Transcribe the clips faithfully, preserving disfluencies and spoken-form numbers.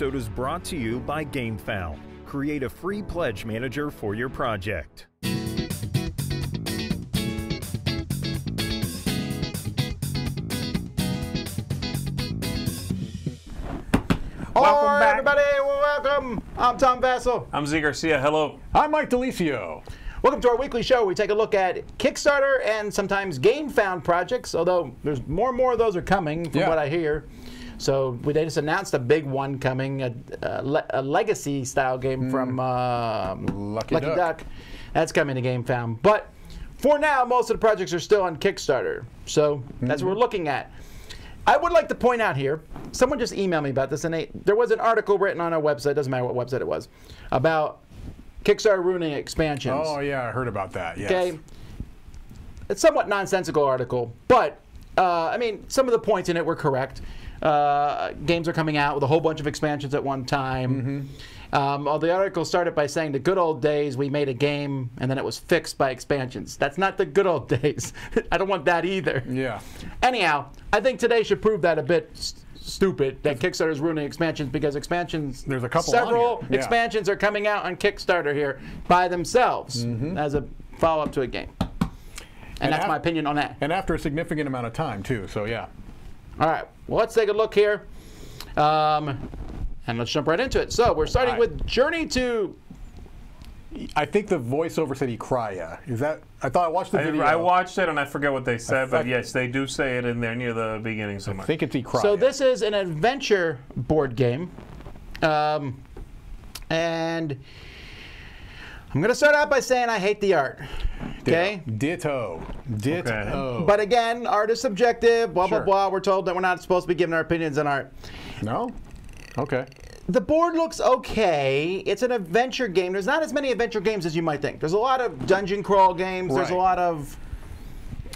episode is brought to you by GameFound. Create a free pledge manager for your project. Welcome All right, back. everybody. Welcome. I'm Tom Vassell. I'm Zee Garcia. Hello. I'm Mike Delisio. Welcome to our weekly show. We take a look at Kickstarter and sometimes GameFound projects, although there's more and more of those are coming from yeah. what I hear. So we, they just announced a big one coming, a, a, le a legacy-style game mm. from uh, Lucky, Lucky Duck. Duck. That's coming to GameFound. But for now, most of the projects are still on Kickstarter. So that's mm. what we're looking at. I would like to point out here, someone just emailed me about this, and they, there was an article written on our website, doesn't matter what website it was, about Kickstarter ruining expansions. Oh, yeah, I heard about that, yes. Okay. It's a somewhat nonsensical article, but, uh, I mean, some of the points in it were correct. Uh, games are coming out with a whole bunch of expansions at one time. Mm-hmm. um, all the article started by saying the good old days we made a game and then it was fixed by expansions. That's not the good old days. I don't want that either. Yeah. Anyhow, I think today should prove that a bit st stupid that Kickstarter is ruining expansions because expansions. There's a couple. Several yeah. expansions are coming out on Kickstarter here by themselves mm-hmm. as a follow up to a game, and, and that's my opinion on that. And after a significant amount of time too. So yeah. All right, well, let's take a look here, um, and let's jump right into it. So we're starting I, with Journey to... I think the voiceover said Ecrya. Is that... I thought I watched the I, video. I watched it, and I forget what they said, I, but I, yes, they do say it in there near the beginning somewhere. I think it's Ecrya. So this is an adventure board game, um, and I'm going to start out by saying I hate the art. Okay. Ditto. Ditto. Okay. But again, art is subjective, blah, sure. blah, blah. We're told that we're not supposed to be giving our opinions on art. No? Okay. The board looks okay. It's an adventure game. There's not as many adventure games as you might think. There's a lot of dungeon crawl games. Right. There's a lot of,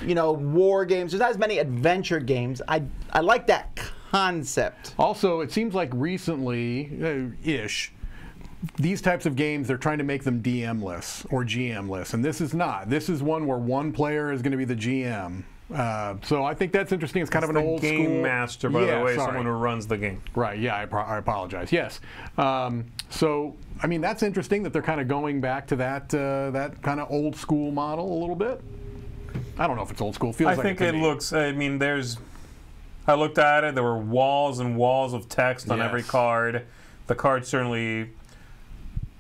you know, war games. There's not as many adventure games. I, I like that concept. Also, it seems like recently-ish, uh, these types of games, they're trying to make them D M-less or G M-less, and this is not. This is one where one player is going to be the G M. Uh, so I think that's interesting. It's kind that's of an old game school... game master, by yeah, the way, sorry. someone who runs the game. Right, yeah, I, I apologize. Yes. Um, so, I mean, that's interesting that they're kind of going back to that, uh, that kind of old school model a little bit. I don't know if it's old school. Feels I like think it, it looks... I mean, there's... I looked at it. There were walls and walls of text on yes. every card. The cards certainly...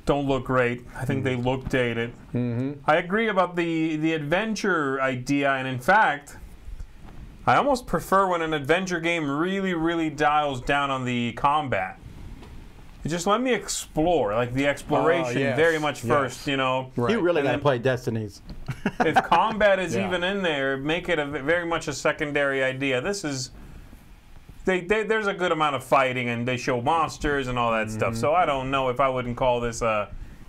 don't look great. I think they look dated. Mm-hmm. I agree about the, the adventure idea, and in fact, I almost prefer when an adventure game really, really dials down on the combat. Just let me explore, like the exploration uh, yes. very much first, yes. you know. Right. You really gotta play Destinies. If combat is yeah. even in there, make it a, very much a secondary idea. This is... They, they, there's a good amount of fighting, and they show monsters and all that mm-hmm. stuff. So I don't know if I wouldn't call this a,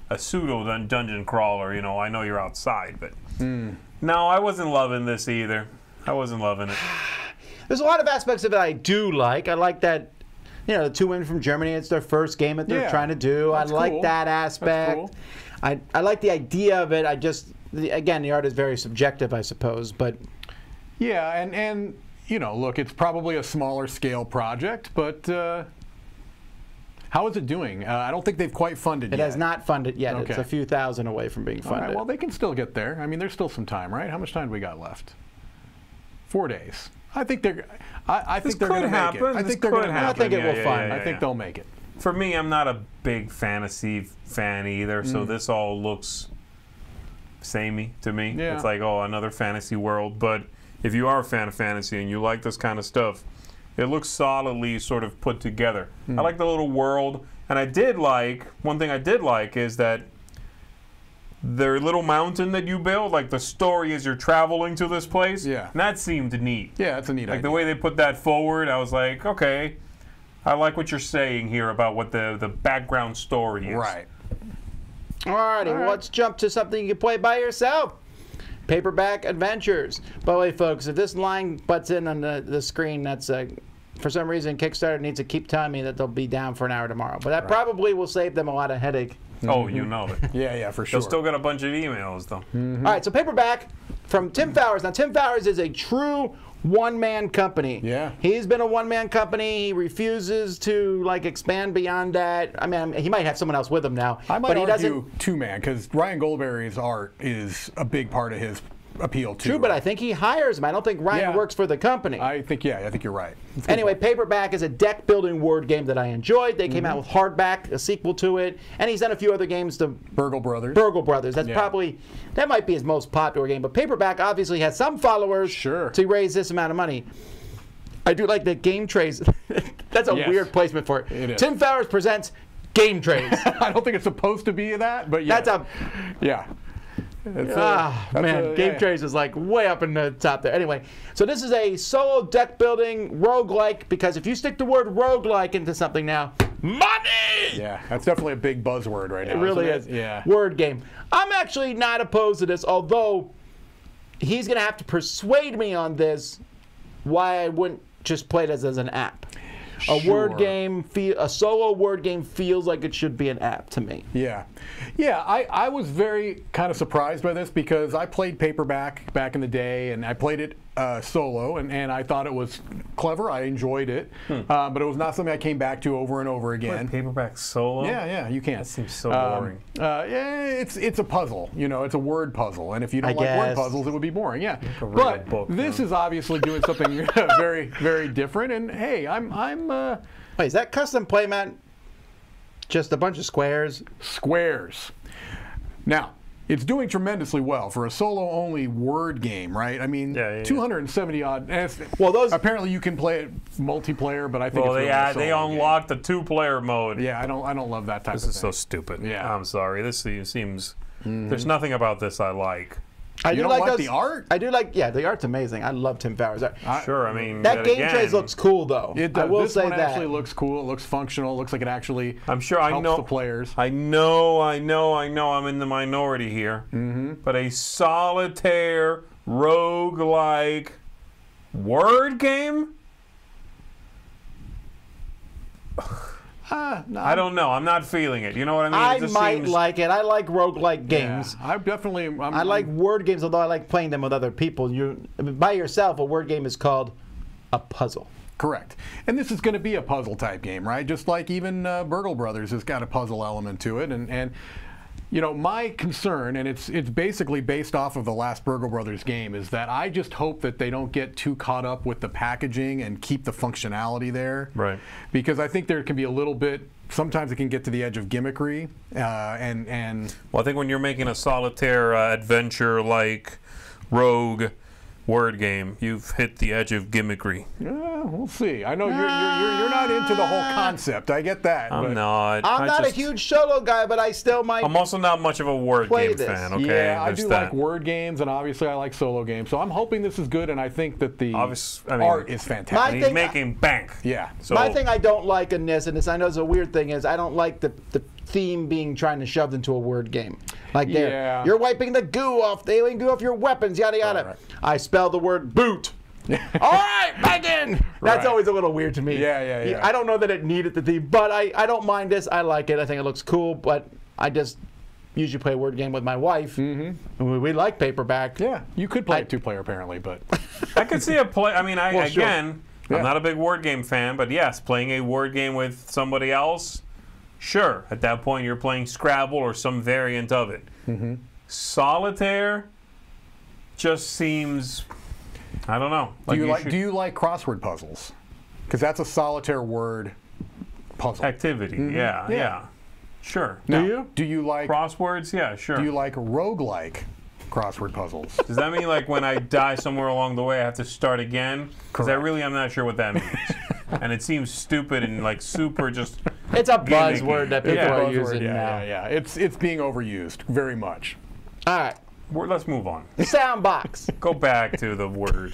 a pseudo dun dungeon crawler. You know, I know you're outside, but mm. no, I wasn't loving this either. I wasn't loving it. There's a lot of aspects of it I do like. I like that, you know, the two women from Germany. It's their first game that they're yeah, trying to do. I like cool. that aspect. Cool. I I like the idea of it. I just the, again, the art is very subjective, I suppose. But yeah, and and. You know, look, it's probably a smaller scale project, but uh, how is it doing? Uh, I don't think they've quite funded it yet. It has not funded yet. Okay. It's a few thousand away from being funded. All right, well, they can still get there. I mean, there's still some time, right? How much time do we got left? Four days. I think they're I, I think they're going to make it. I think they're going to happen. I think it will fund. I think they'll make it. For me, I'm not a big fantasy fan either, mm. so this all looks samey to me. Yeah. It's like, oh, another fantasy world, but... If you are a fan of fantasy and you like this kind of stuff, it looks solidly sort of put together. Mm. I like the little world, and I did like, one thing I did like is that their little mountain that you build, like the story is you're traveling to this place, yeah. and that seemed neat. Yeah, that's a neat like idea. Like the way they put that forward, I was like, okay, I like what you're saying here about what the, the background story is. Right. All righty, All right. let's jump to something you can play by yourself. Paperback Adventures. By the way, folks, if this line butts in on the, the screen, that's uh, for some reason Kickstarter needs to keep telling me that they'll be down for an hour tomorrow. But that right. probably will save them a lot of headache. Oh, you know it. yeah, yeah, for sure. They'll still got a bunch of emails, though. Mm-hmm. All right, so Paperback from Tim Fowers. Now, Tim Fowers is a true one-man company. Yeah. He's been a one-man company. He refuses to, like, expand beyond that. I mean, he might have someone else with him now. I might but he argue two-man, because Ryan Goldberry's art is a big part of his appeal too. True, but I think he hires him. I don't think Ryan yeah. works for the company. I think, yeah, I think you're right. Anyway, point. Paperback is a deck-building word game that I enjoyed. They came mm-hmm. out with Hardback, a sequel to it, and he's done a few other games to... Burgle Brothers. Burgle Brothers. That's yeah. probably... That might be his most popular game, but Paperback obviously has some followers sure. to raise this amount of money. I do like the game trays. That's a yes. weird placement for it. It is. Tim Fowers presents Game Trays. I don't think it's supposed to be that, but yeah. That's a... Yeah. That's ah, a, man, a, Game yeah. Trace is like way up in the top there. Anyway, so this is a solo deck building roguelike, because if you stick the word roguelike into something now, money! Yeah, that's definitely a big buzzword right now. It really is. It? Yeah. Word game. I'm actually not opposed to this, although he's going to have to persuade me on this, why I wouldn't just play this as an app. A sure. word game, feel, a solo word game feels like it should be an app to me. Yeah. Yeah, I, I was very kind of surprised by this, because I played Paperback back in the day, and I played it uh, solo, and, and I thought it was clever. I enjoyed it, hmm. uh, but it was not something I came back to over and over again. What, Paperback solo? Yeah, yeah, you can. That seems so boring. Um, uh, yeah, it's, it's a puzzle. You know, it's a word puzzle, and if you don't I like guess. word puzzles, it would be boring, yeah. But book, this man. is obviously doing something very, very different, and hey, I'm... I'm Uh, Wait, is that custom playmat just a bunch of squares? Squares. Now, it's doing tremendously well for a solo-only word game, right? I mean, yeah, yeah, two hundred seventy odd. Yeah. Well, those apparently you can play it multiplayer, but I think well, it's really yeah, they unlocked game. the two-player mode. Yeah, I don't, I don't love that type. This of thing. This is so stupid. Yeah, I'm sorry. This seems mm. there's nothing about this I like. I you do don't like, like those, the art? I do like, yeah, the art's amazing. I love Tim Fowers' art. I, sure, I mean, that game again, trays looks cool, though. It does. I will this say one that. actually looks cool. It looks functional. It looks like it actually I'm sure helps I know, the players. I know, I know, I know I'm in the minority here. Mm-hmm. But a solitaire, roguelike word game? Uh, no, I don't know. I'm not feeling it. You know what I mean? I it just might seems... like it. I like roguelike games. Yeah, I definitely... I'm, I like I'm... word games, although I like playing them with other people. You, by yourself, a word game is called a puzzle. Correct. And this is going to be a puzzle-type game, right? Just like even uh, Burgle Brothers has got a puzzle element to it. And, and you know, my concern, and it's, it's basically based off of the last Burgle Brothers game, is that I just hope that they don't get too caught up with the packaging and keep the functionality there. Right. Because I think there can be a little bit, sometimes it can get to the edge of gimmickry. Uh, and, and well, I think when you're making a solitaire uh, adventure-like rogue word game, you've hit the edge of gimmickry. Yeah, we'll see. I know you're, you're, you're, you're not into the whole concept. I get that. I'm but not. I'm I not just, a huge solo guy, but I still might I'm also not much of a word game this. fan, okay? Yeah, There's I do that. like word games, and obviously I like solo games. So I'm hoping this is good, and I think that the Obvious, I mean, art is fantastic. He's making I, bank. Yeah. So. My thing I don't like in this, and this I know is a weird thing, is I don't like the, the theme being trying to shoved into a word game. Like yeah. you're wiping the goo off, the alien goo off your weapons, yada yada. Right. I spell the word boot. All right, bacon. That's right. Always a little weird to me. Yeah, yeah, yeah. I don't know that it needed the theme, but I, I don't mind this. I like it. I think it looks cool, but I just usually play a word game with my wife. Mm-hmm. we, we like Paperback. Yeah, you could play I, a two-player apparently, but... I could see a play... I mean, I, well, again, sure. yeah. I'm not a big word game fan, but yes, playing a word game with somebody else... Sure, at that point you're playing Scrabble or some variant of it. Mm-hmm. Solitaire just seems, I don't know. Like do you, you like should... do you like crossword puzzles? Because that's a solitaire word puzzle activity. Mm-hmm. Yeah, yeah, yeah. Sure. Now, do you? Do you like crosswords? Yeah, sure. Do you like roguelike crossword puzzles? Does that mean like when I die somewhere along the way I have to start again? Because I really am not sure what that means. And it seems stupid and like super just... It's a buzzword that people yeah, are using yeah, now. Yeah, yeah, it's it's being overused very much. All right, We're, let's move on. Soundbox. Go back to the word.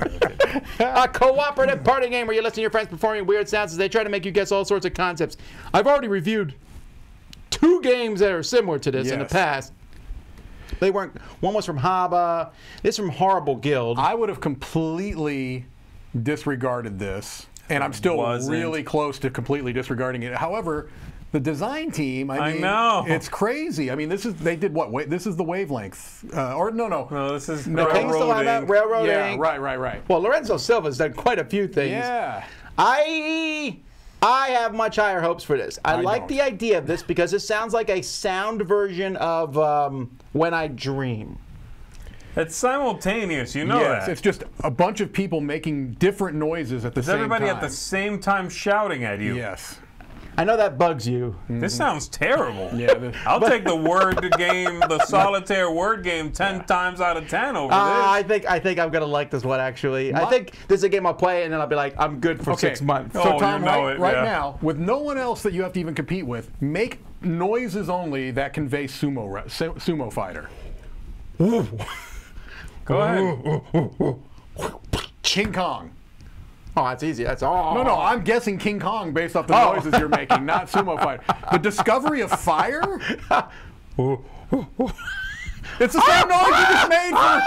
A cooperative party game where you listen to your friends performing weird sounds as they try to make you guess all sorts of concepts. I've already reviewed two games that are similar to this yes. in the past. They weren't. One was from Haba. This from Horrible Guild. I would have completely disregarded this. And I'm still wasn't. really close to completely disregarding it. However, The design team, I, I mean, know. It's crazy. I mean, this is, they did what? Wait, this is the wavelength. Uh, or, no, no. No, this is no, railroading. railroading. Yeah, right, right, right. Well, Lorenzo Silva's done quite a few things. Yeah. I, I have much higher hopes for this. I, I like don't. the idea of this because it sounds like a sound version of um, When I Dream. It's simultaneous, you know yes, that. It's just a bunch of people making different noises at the same time. Everybody at the same time shouting at you. Yes. I know that bugs you. Mm-hmm. This sounds terrible. Yeah, I'll but, take the word game, the solitaire word game, ten yeah. times out of ten over uh, this. I think I think I'm gonna like this one actually. What? I think this is a game I'll play and then I'll be like, I'm good for okay. six months. Oh, so Tom, you know right, it, yeah. right now, with no one else that you have to even compete with, make noises only that convey sumo sumo fighter. Ooh. Go ahead. King Kong. Oh, that's easy. That's all. Oh. No, no, I'm guessing King Kong based off the oh. noises you're making, not sumo fighter. The discovery of fire? It's the same noise you just made for...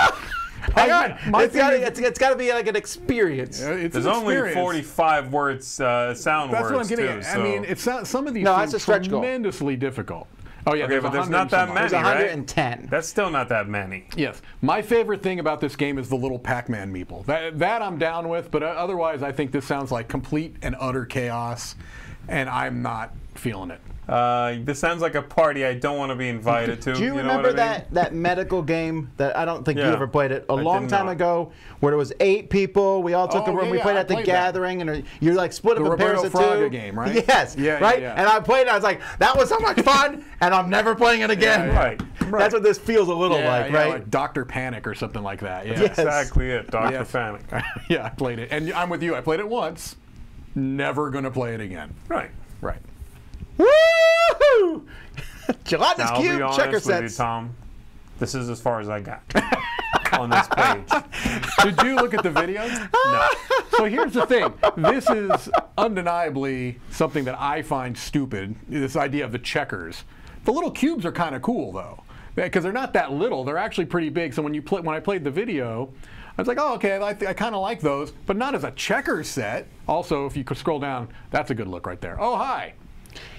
Hang on. My it's gotta, it's, it's gotta be like an experience. Yeah, it's There's an experience. Only forty-five words, uh, sound that's words, That's what I'm getting too, at. So. I mean, it's not, some of these no, that's a stretch goal. Tremendously difficult. Oh yeah, okay, there's but there's not that many, there's one hundred ten. Right? That's still not that many. Yes. My favorite thing about this game is the little Pac-Man meeple. That, that I'm down with, but otherwise I think this sounds like complete and utter chaos, and I'm not feeling it. Uh, this sounds like a party I don't want to be invited to. Do you, you know remember I mean? that, that medical game that I don't think yeah, you ever played it a I long time not. ago where there was eight people, we all took oh, the room, yeah, we played yeah, at I the gathering that. and you're like split up in pairs of two. The Roberto Fraga game, right? Yes, yeah, right? Yeah, yeah. And I played it, I was like, that was so much fun, and I'm never playing it again. Yeah, yeah. Right. Right. That's what this feels a little yeah, like, yeah, right? Like Doctor Panic or something like that. Yeah, yes. exactly it, Doctor Yes. Panic. Yeah, I played it, and I'm with you, I played it once, never gonna play it again. Right, right. Woo-hoo! Gelatinous now, cube checker sets. I'll be honest with you, Tom. This is as far as I got on this page. Did you look at the video? No. So here's the thing. This is undeniably something that I find stupid, this idea of the checkers. The little cubes are kind of cool, though, because they're not that little. They're actually pretty big. So when, you play, when I played the video, I was like, oh, okay, I, I kind of like those, but not as a checker set. Also, if you could scroll down, that's a good look right there. Oh, hi.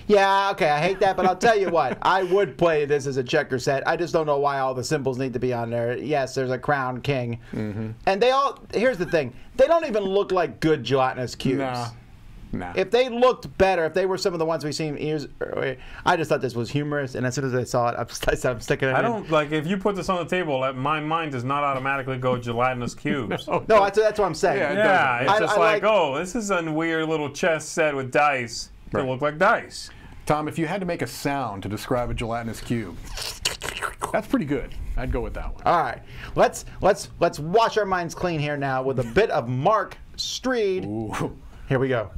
Yeah, okay, I hate that, but I'll tell you what. I would play this as a checker set. I just don't know why all the symbols need to be on there. Yes, there's a crown king. Mm-hmm. And they all, here's the thing. They don't even look like good gelatinous cubes. Nah. Nah. If they looked better, if they were some of the ones we've seen years earlier, I just thought this was humorous, and as soon as I saw it, I'm, I said, I'm sticking it I in. I don't, like, if you put this on the table, my mind does not automatically go gelatinous cubes. no, no that's, that's what I'm saying. Yeah, it yeah it's I, just I like, like, oh, this is a weird little chess set with dice. Right. They look like dice. Tom, if you had to make a sound to describe a gelatinous cube, that's pretty good. I'd go with that one. All right, let's let's let's wash our minds clean here now with a bit of Mark Streed. Ooh. Here we go.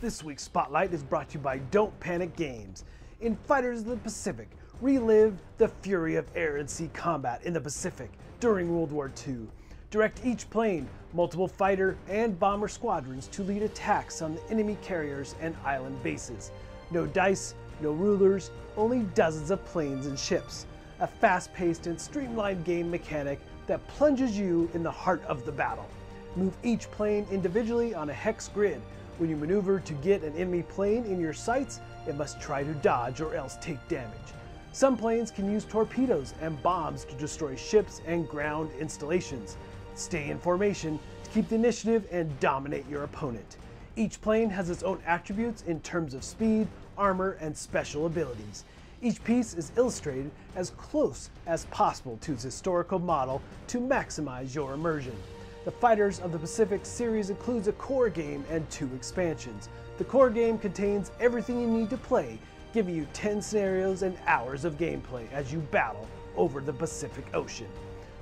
This week's Spotlight is brought to you by Don't Panic Games. In Fighters of the Pacific, relive the fury of air and sea combat in the Pacific during World War Two. Direct each plane, multiple fighter and bomber squadrons to lead attacks on the enemy carriers and island bases. No dice, no rulers, only dozens of planes and ships. A fast-paced and streamlined game mechanic that plunges you in the heart of the battle. Move each plane individually on a hex grid. When you maneuver to get an enemy plane in your sights, it must try to dodge or else take damage. Some planes can use torpedoes and bombs to destroy ships and ground installations. Stay in formation to keep the initiative and dominate your opponent. Each plane has its own attributes in terms of speed, armor, and special abilities. Each piece is illustrated as close as possible to its historical model to maximize your immersion. The Fighters of the Pacific series includes a core game and two expansions. The core game contains everything you need to play, giving you ten scenarios and hours of gameplay as you battle over the Pacific Ocean.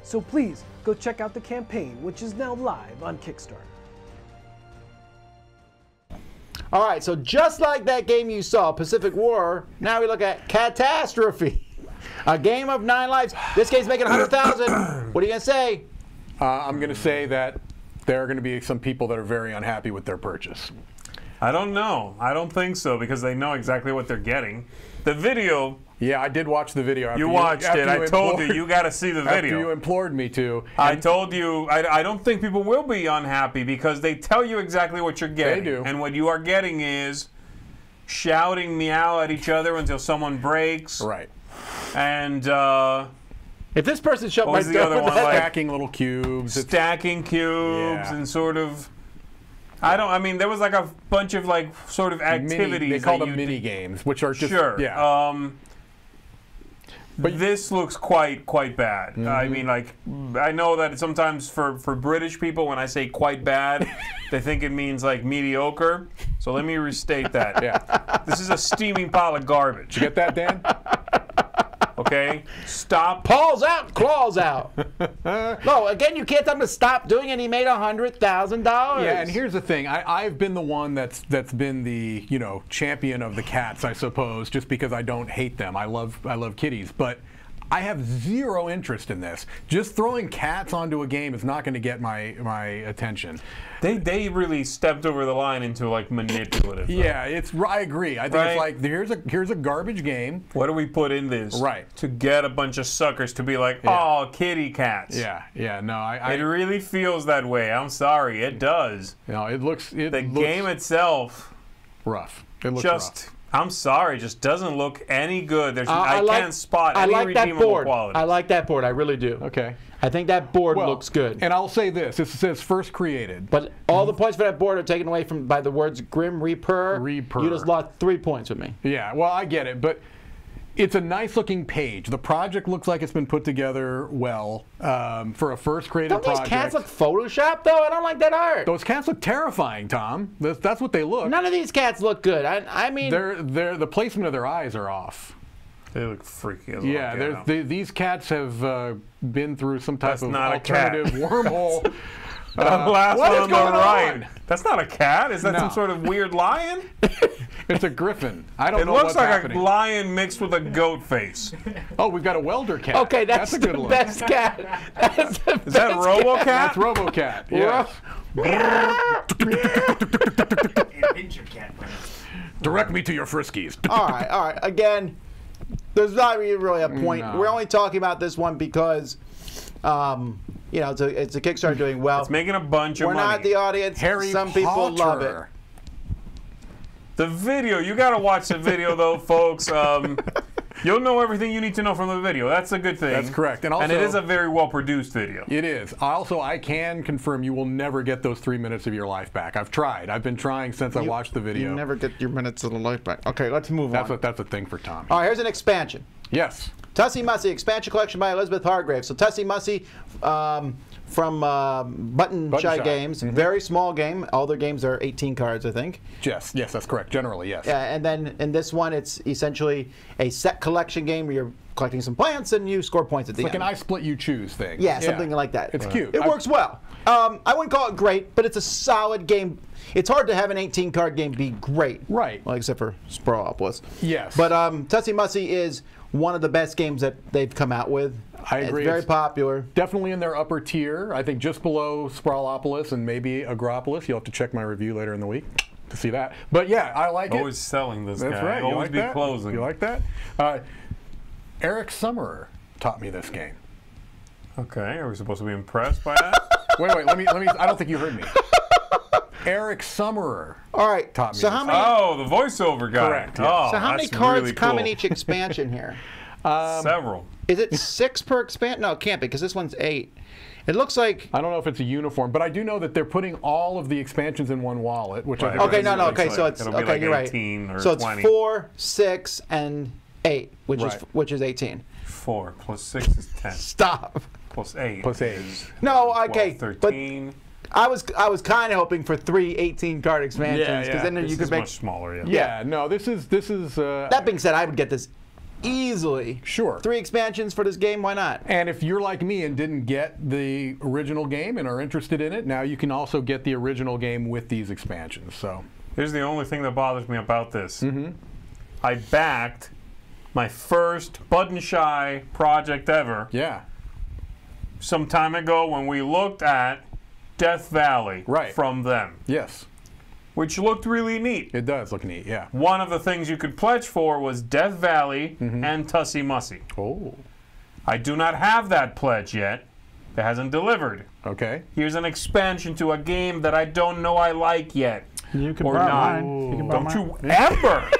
So please go check out the campaign, which is now live on Kickstarter. All right, so just like that game you saw, Pacific War, now we look at Catastrophe, a game of nine lives. This game's making one hundred thousand. What are you gonna say? Uh, I'm gonna say that there are gonna be some people that are very unhappy with their purchase. I don't know. I don't think so because they know exactly what they're getting. The video. Yeah, I did watch the video. After you watched you, after it. You I implored, told you, you got to see the video. After you implored me to. I told you, I, I don't think people will be unhappy because they tell you exactly what you're getting. They do. And what you are getting is shouting meow at each other until someone breaks. Right. And uh, if this person shut my door, the other one, like, stacking little cubes, stacking cubes, yeah. and sort of. I don't. I mean, there was like a bunch of like sort of activities. Mini, they call them mini games, which are just sure. Yeah. Um, but this looks quite quite bad. Mm-hmm. I mean, like, I know that sometimes for for British people, when I say quite bad, they think it means like mediocre. So let me restate that. Yeah. This is a steaming pile of garbage. You get that, Dan? Okay. Stop. Paws out, claws out. No, again, you can't tell him to stop doing it. He made a hundred thousand dollars. Yeah, and here's the thing. I, I've been the one that's that's been the you know champion of the cats, I suppose, just because I don't hate them. I love I love kitties, but I have zero interest in this. Just throwing cats onto a game is not going to get my my attention. They they really stepped over the line into like manipulative. Yeah, right? it's I agree. I think right? it's like here's a here's a garbage game. What do we put in this? Right. To get a bunch of suckers to be like, yeah. oh, kitty cats. Yeah, yeah. No, I, I. It really feels that way. I'm sorry, it does. No, it looks. It the looks game itself. Rough. It looks just. Rough. I'm sorry, just doesn't look any good. There's, uh, I, I like, can't spot any I like redeemable that board. Quality. I like that board. I really do. Okay. I think that board well, looks good. And I'll say this: it says first created. But all the points for that board are taken away from by the words "Grim Reaper." Reaper. You just lost three points with me. Yeah. Well, I get it, but it's a nice-looking page. The project looks like it's been put together well um, for a first-created project. Don't these cats look Photoshopped, though? I don't like that art. Those cats look terrifying, Tom. That's, that's what they look. None of these cats look good. I, I mean... They're, they're, the placement of their eyes are off. They look freaky as well. Yeah, they, these cats have uh, been through some type that's of not alternative a cat. wormhole. Uh, the last what one is on going the right. On? That's not a cat. Is that no. some sort of weird lion? It's a griffin. I don't it know what's like happening. It looks like a lion mixed with a goat face. Oh, we've got a welder cat. Okay, that's, that's a good look. That's the best cat. That's the Is that RoboCat? That's RoboCat. Yeah. Direct me to your friskies. All right, all right. Again, there's not really a point. No. We're only talking about this one because... Um, You know, it's a, it's a Kickstarter doing well. It's making a bunch of We're money. We're not the audience. Harry Some Potter. people love it. The video. You got to watch the video, though, folks. Um, you'll know everything you need to know from the video. That's a good thing. That's correct. And, also, and it is a very well-produced video. It is. Also, I can confirm you will never get those three minutes of your life back. I've tried. I've been trying since you, I watched the video. You never get your minutes of the life back. Okay, let's move that's on. A, that's a thing for Tommy. All right, here's an expansion. Yes. Tussie Mussy, expansion collection by Elizabeth Hargrave. So Tussie Mussy um, from uh, Button, Button Shy, Shy Games, mm-hmm. very small game. All their games are eighteen cards, I think. Yes, yes, that's correct. Generally, yes. Yeah, and then in this one, it's essentially a set collection game where you're collecting some plants and you score points at the it's end. Like an I split, you choose thing. Yeah, something yeah. like that. It's cute. It I, works well. Um, I wouldn't call it great, but it's a solid game. It's hard to have an eighteen card game be great. Right. Well, except for Sprawlopolis. Yes. But um, Tussie Mussy is one of the best games that they've come out with. I agree. It's very it's popular. Definitely in their upper tier. I think just below Sprawlopolis and maybe Agropolis. You'll have to check my review later in the week to see that. But yeah, I like always it. Always selling this That's guy. That's right. You always like be that? closing. You like that? Uh, Eric Summerer taught me this game. Okay. Are we supposed to be impressed by that? wait, wait. Let me. Let me. I don't think you heard me. Eric Summerer. All right. Taught me so how many? Oh, the voiceover guy. Correct. Yeah. Oh, so how many cards really come cool. in each expansion here? um, Several. Is it six per expansion? No, it can't be because this one's eight. It looks like I don't know if it's a uniform, but I do know that they're putting all of the expansions in one wallet, which right. I okay, no, no, okay, like, so it's okay, like you're right. Or so it's twenty. four, six, and eight, which right. is which is eighteen. Four plus six is ten. Stop. Plus eight. Plus eight. Is no, okay, twelve, thirteen. But I was I was kind of hoping for three eighteen card expansions because yeah, yeah. then this you could is make much smaller. Yeah. yeah, no, this is this is. Uh, that being said, I would get this easily. Sure. Three expansions for this game, why not? And if you're like me and didn't get the original game and are interested in it, now you can also get the original game with these expansions. So here's the only thing that bothers me about this. Mm-hmm. I backed my first Button Shy project ever. Yeah. Some time ago when we looked at Death Valley right. from them. Yes. Which looked really neat. It does look neat, yeah. One of the things you could pledge for was Death Valley mm-hmm. and Tussie Mussy. Oh. I do not have that pledge yet. It hasn't delivered. Okay. Here's an expansion to a game that I don't know I like yet. You can or buy not. Mine. You can buy Don't mine. you ever.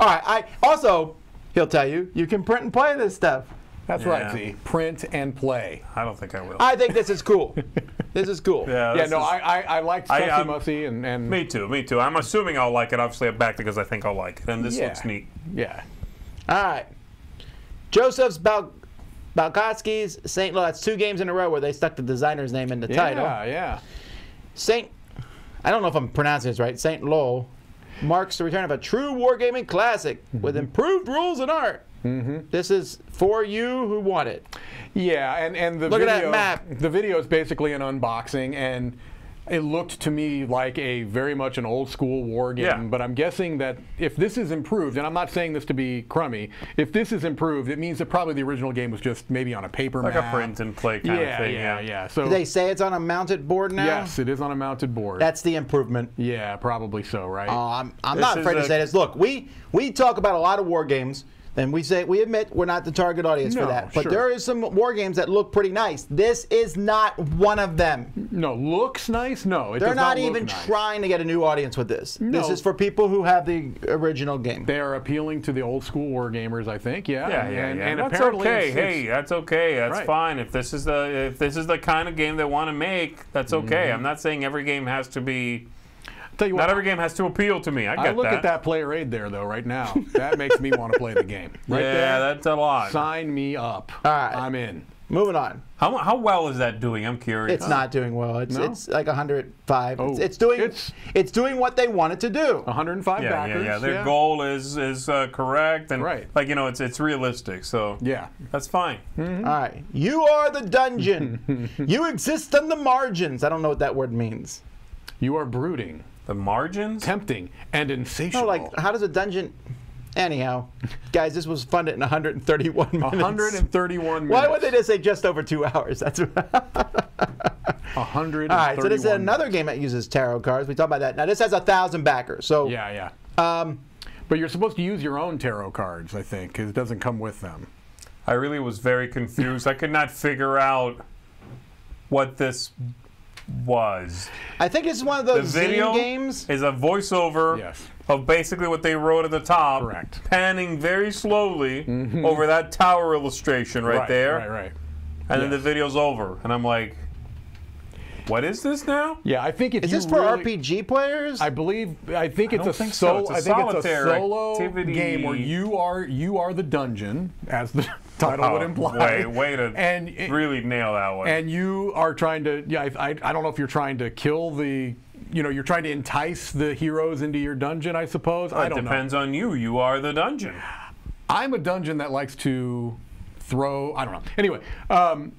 All right. I also, he'll tell you, you can print and play this stuff. That's yeah. right, Z. Print and play. I don't think I will. I think this is cool. This is cool. Yeah, yeah no, is, I, I, I liked Trusty Muffy and, and... Me too, me too. I'm assuming I'll like it. Obviously, I'm back because I think I'll like it. And this yeah. looks neat. Yeah. All right. Joseph's Bal Balkowski's Saint Lo. That's two games in a row where they stuck the designer's name in the yeah, title. Yeah, yeah. Saint... I don't know if I'm pronouncing this right. Saint Lo marks the return of a true wargaming classic mm-hmm. with improved rules and art. Mm-hmm. This is for you who want it. Yeah, and, and the Look video, at that map. The video is basically an unboxing, and it looked to me like a very much an old school war game, yeah. but I'm guessing that if this is improved, and I'm not saying this to be crummy, if this is improved, it means that probably the original game was just maybe on a paper like map. Like a print and play kind yeah, of thing. Yeah, yeah, yeah. So, do they say it's on a mounted board now? Yes, it is on a mounted board. That's the improvement. Yeah, probably so, right? Oh, I'm, I'm not afraid to say this. Look, we, we talk about a lot of war games. And we say we admit we're not the target audience no, for that, but sure. there is some war games that look pretty nice. This is not one of them. No, looks nice. No, it they're does not, not look even nice. Trying to get a new audience with this. No. This is for people who have the original game. They are appealing to the old school war gamers, I think. Yeah, yeah, yeah. And, yeah. and, and that's okay. It's, hey, it's, that's okay. That's right. fine. If this is the if this is the kind of game they want to make, that's okay. Mm. I'm not saying every game has to be. Tell you what, not every game has to appeal to me. I, get I look that. at that player aid there, though, right now. That makes me want to play the game. Right yeah, there. that's a lot. Sign me up. All right. I'm in. Moving on. How, how well is that doing? I'm curious. It's huh? not doing well. It's no? it's like one hundred five. Oh. It's, it's doing it's, it's doing what they wanted to do. one hundred five yeah, backers. Yeah, yeah. Their yeah. goal is is uh, correct and right. like you know it's it's realistic. So yeah, that's fine. Mm-hmm. All right. You are the dungeon. You exist on the margins. I don't know what that word means. You are brooding. The margins? Tempting and insatiable. No, like, how does a dungeon... Anyhow, guys, this was funded in one hundred thirty-one minutes. one hundred thirty-one minutes. Why would they just say just over two hours? That's one hundred thirty-one. All right, so this is another game that uses tarot cards. We talked about that. Now, this has one thousand backers, so... Yeah, yeah. Um, but you're supposed to use your own tarot cards, I think, because it doesn't come with them. I really was very confused. I could not figure out what this... was. I think it's one of those the video games. Is a voiceover yes. of basically what they wrote at the top, correct. Panning very slowly mm-hmm. over that tower illustration right, right there. Right, right. And yes. then the video's over, and I'm like, what is this now? Yeah, I think if is you this for really, R P G players? I believe. I think I it's, a think so. it's a I think it's a solo activity. game where you are you are the dungeon, as the title oh, would imply. Way, way to and it, really nail that one. And you are trying to. Yeah, I, I, I don't know if you're trying to kill the. You know, you're trying to entice the heroes into your dungeon. I suppose. Well, I don't know. It depends on you. You are the dungeon. I'm a dungeon that likes to throw. I don't know. Anyway. Um,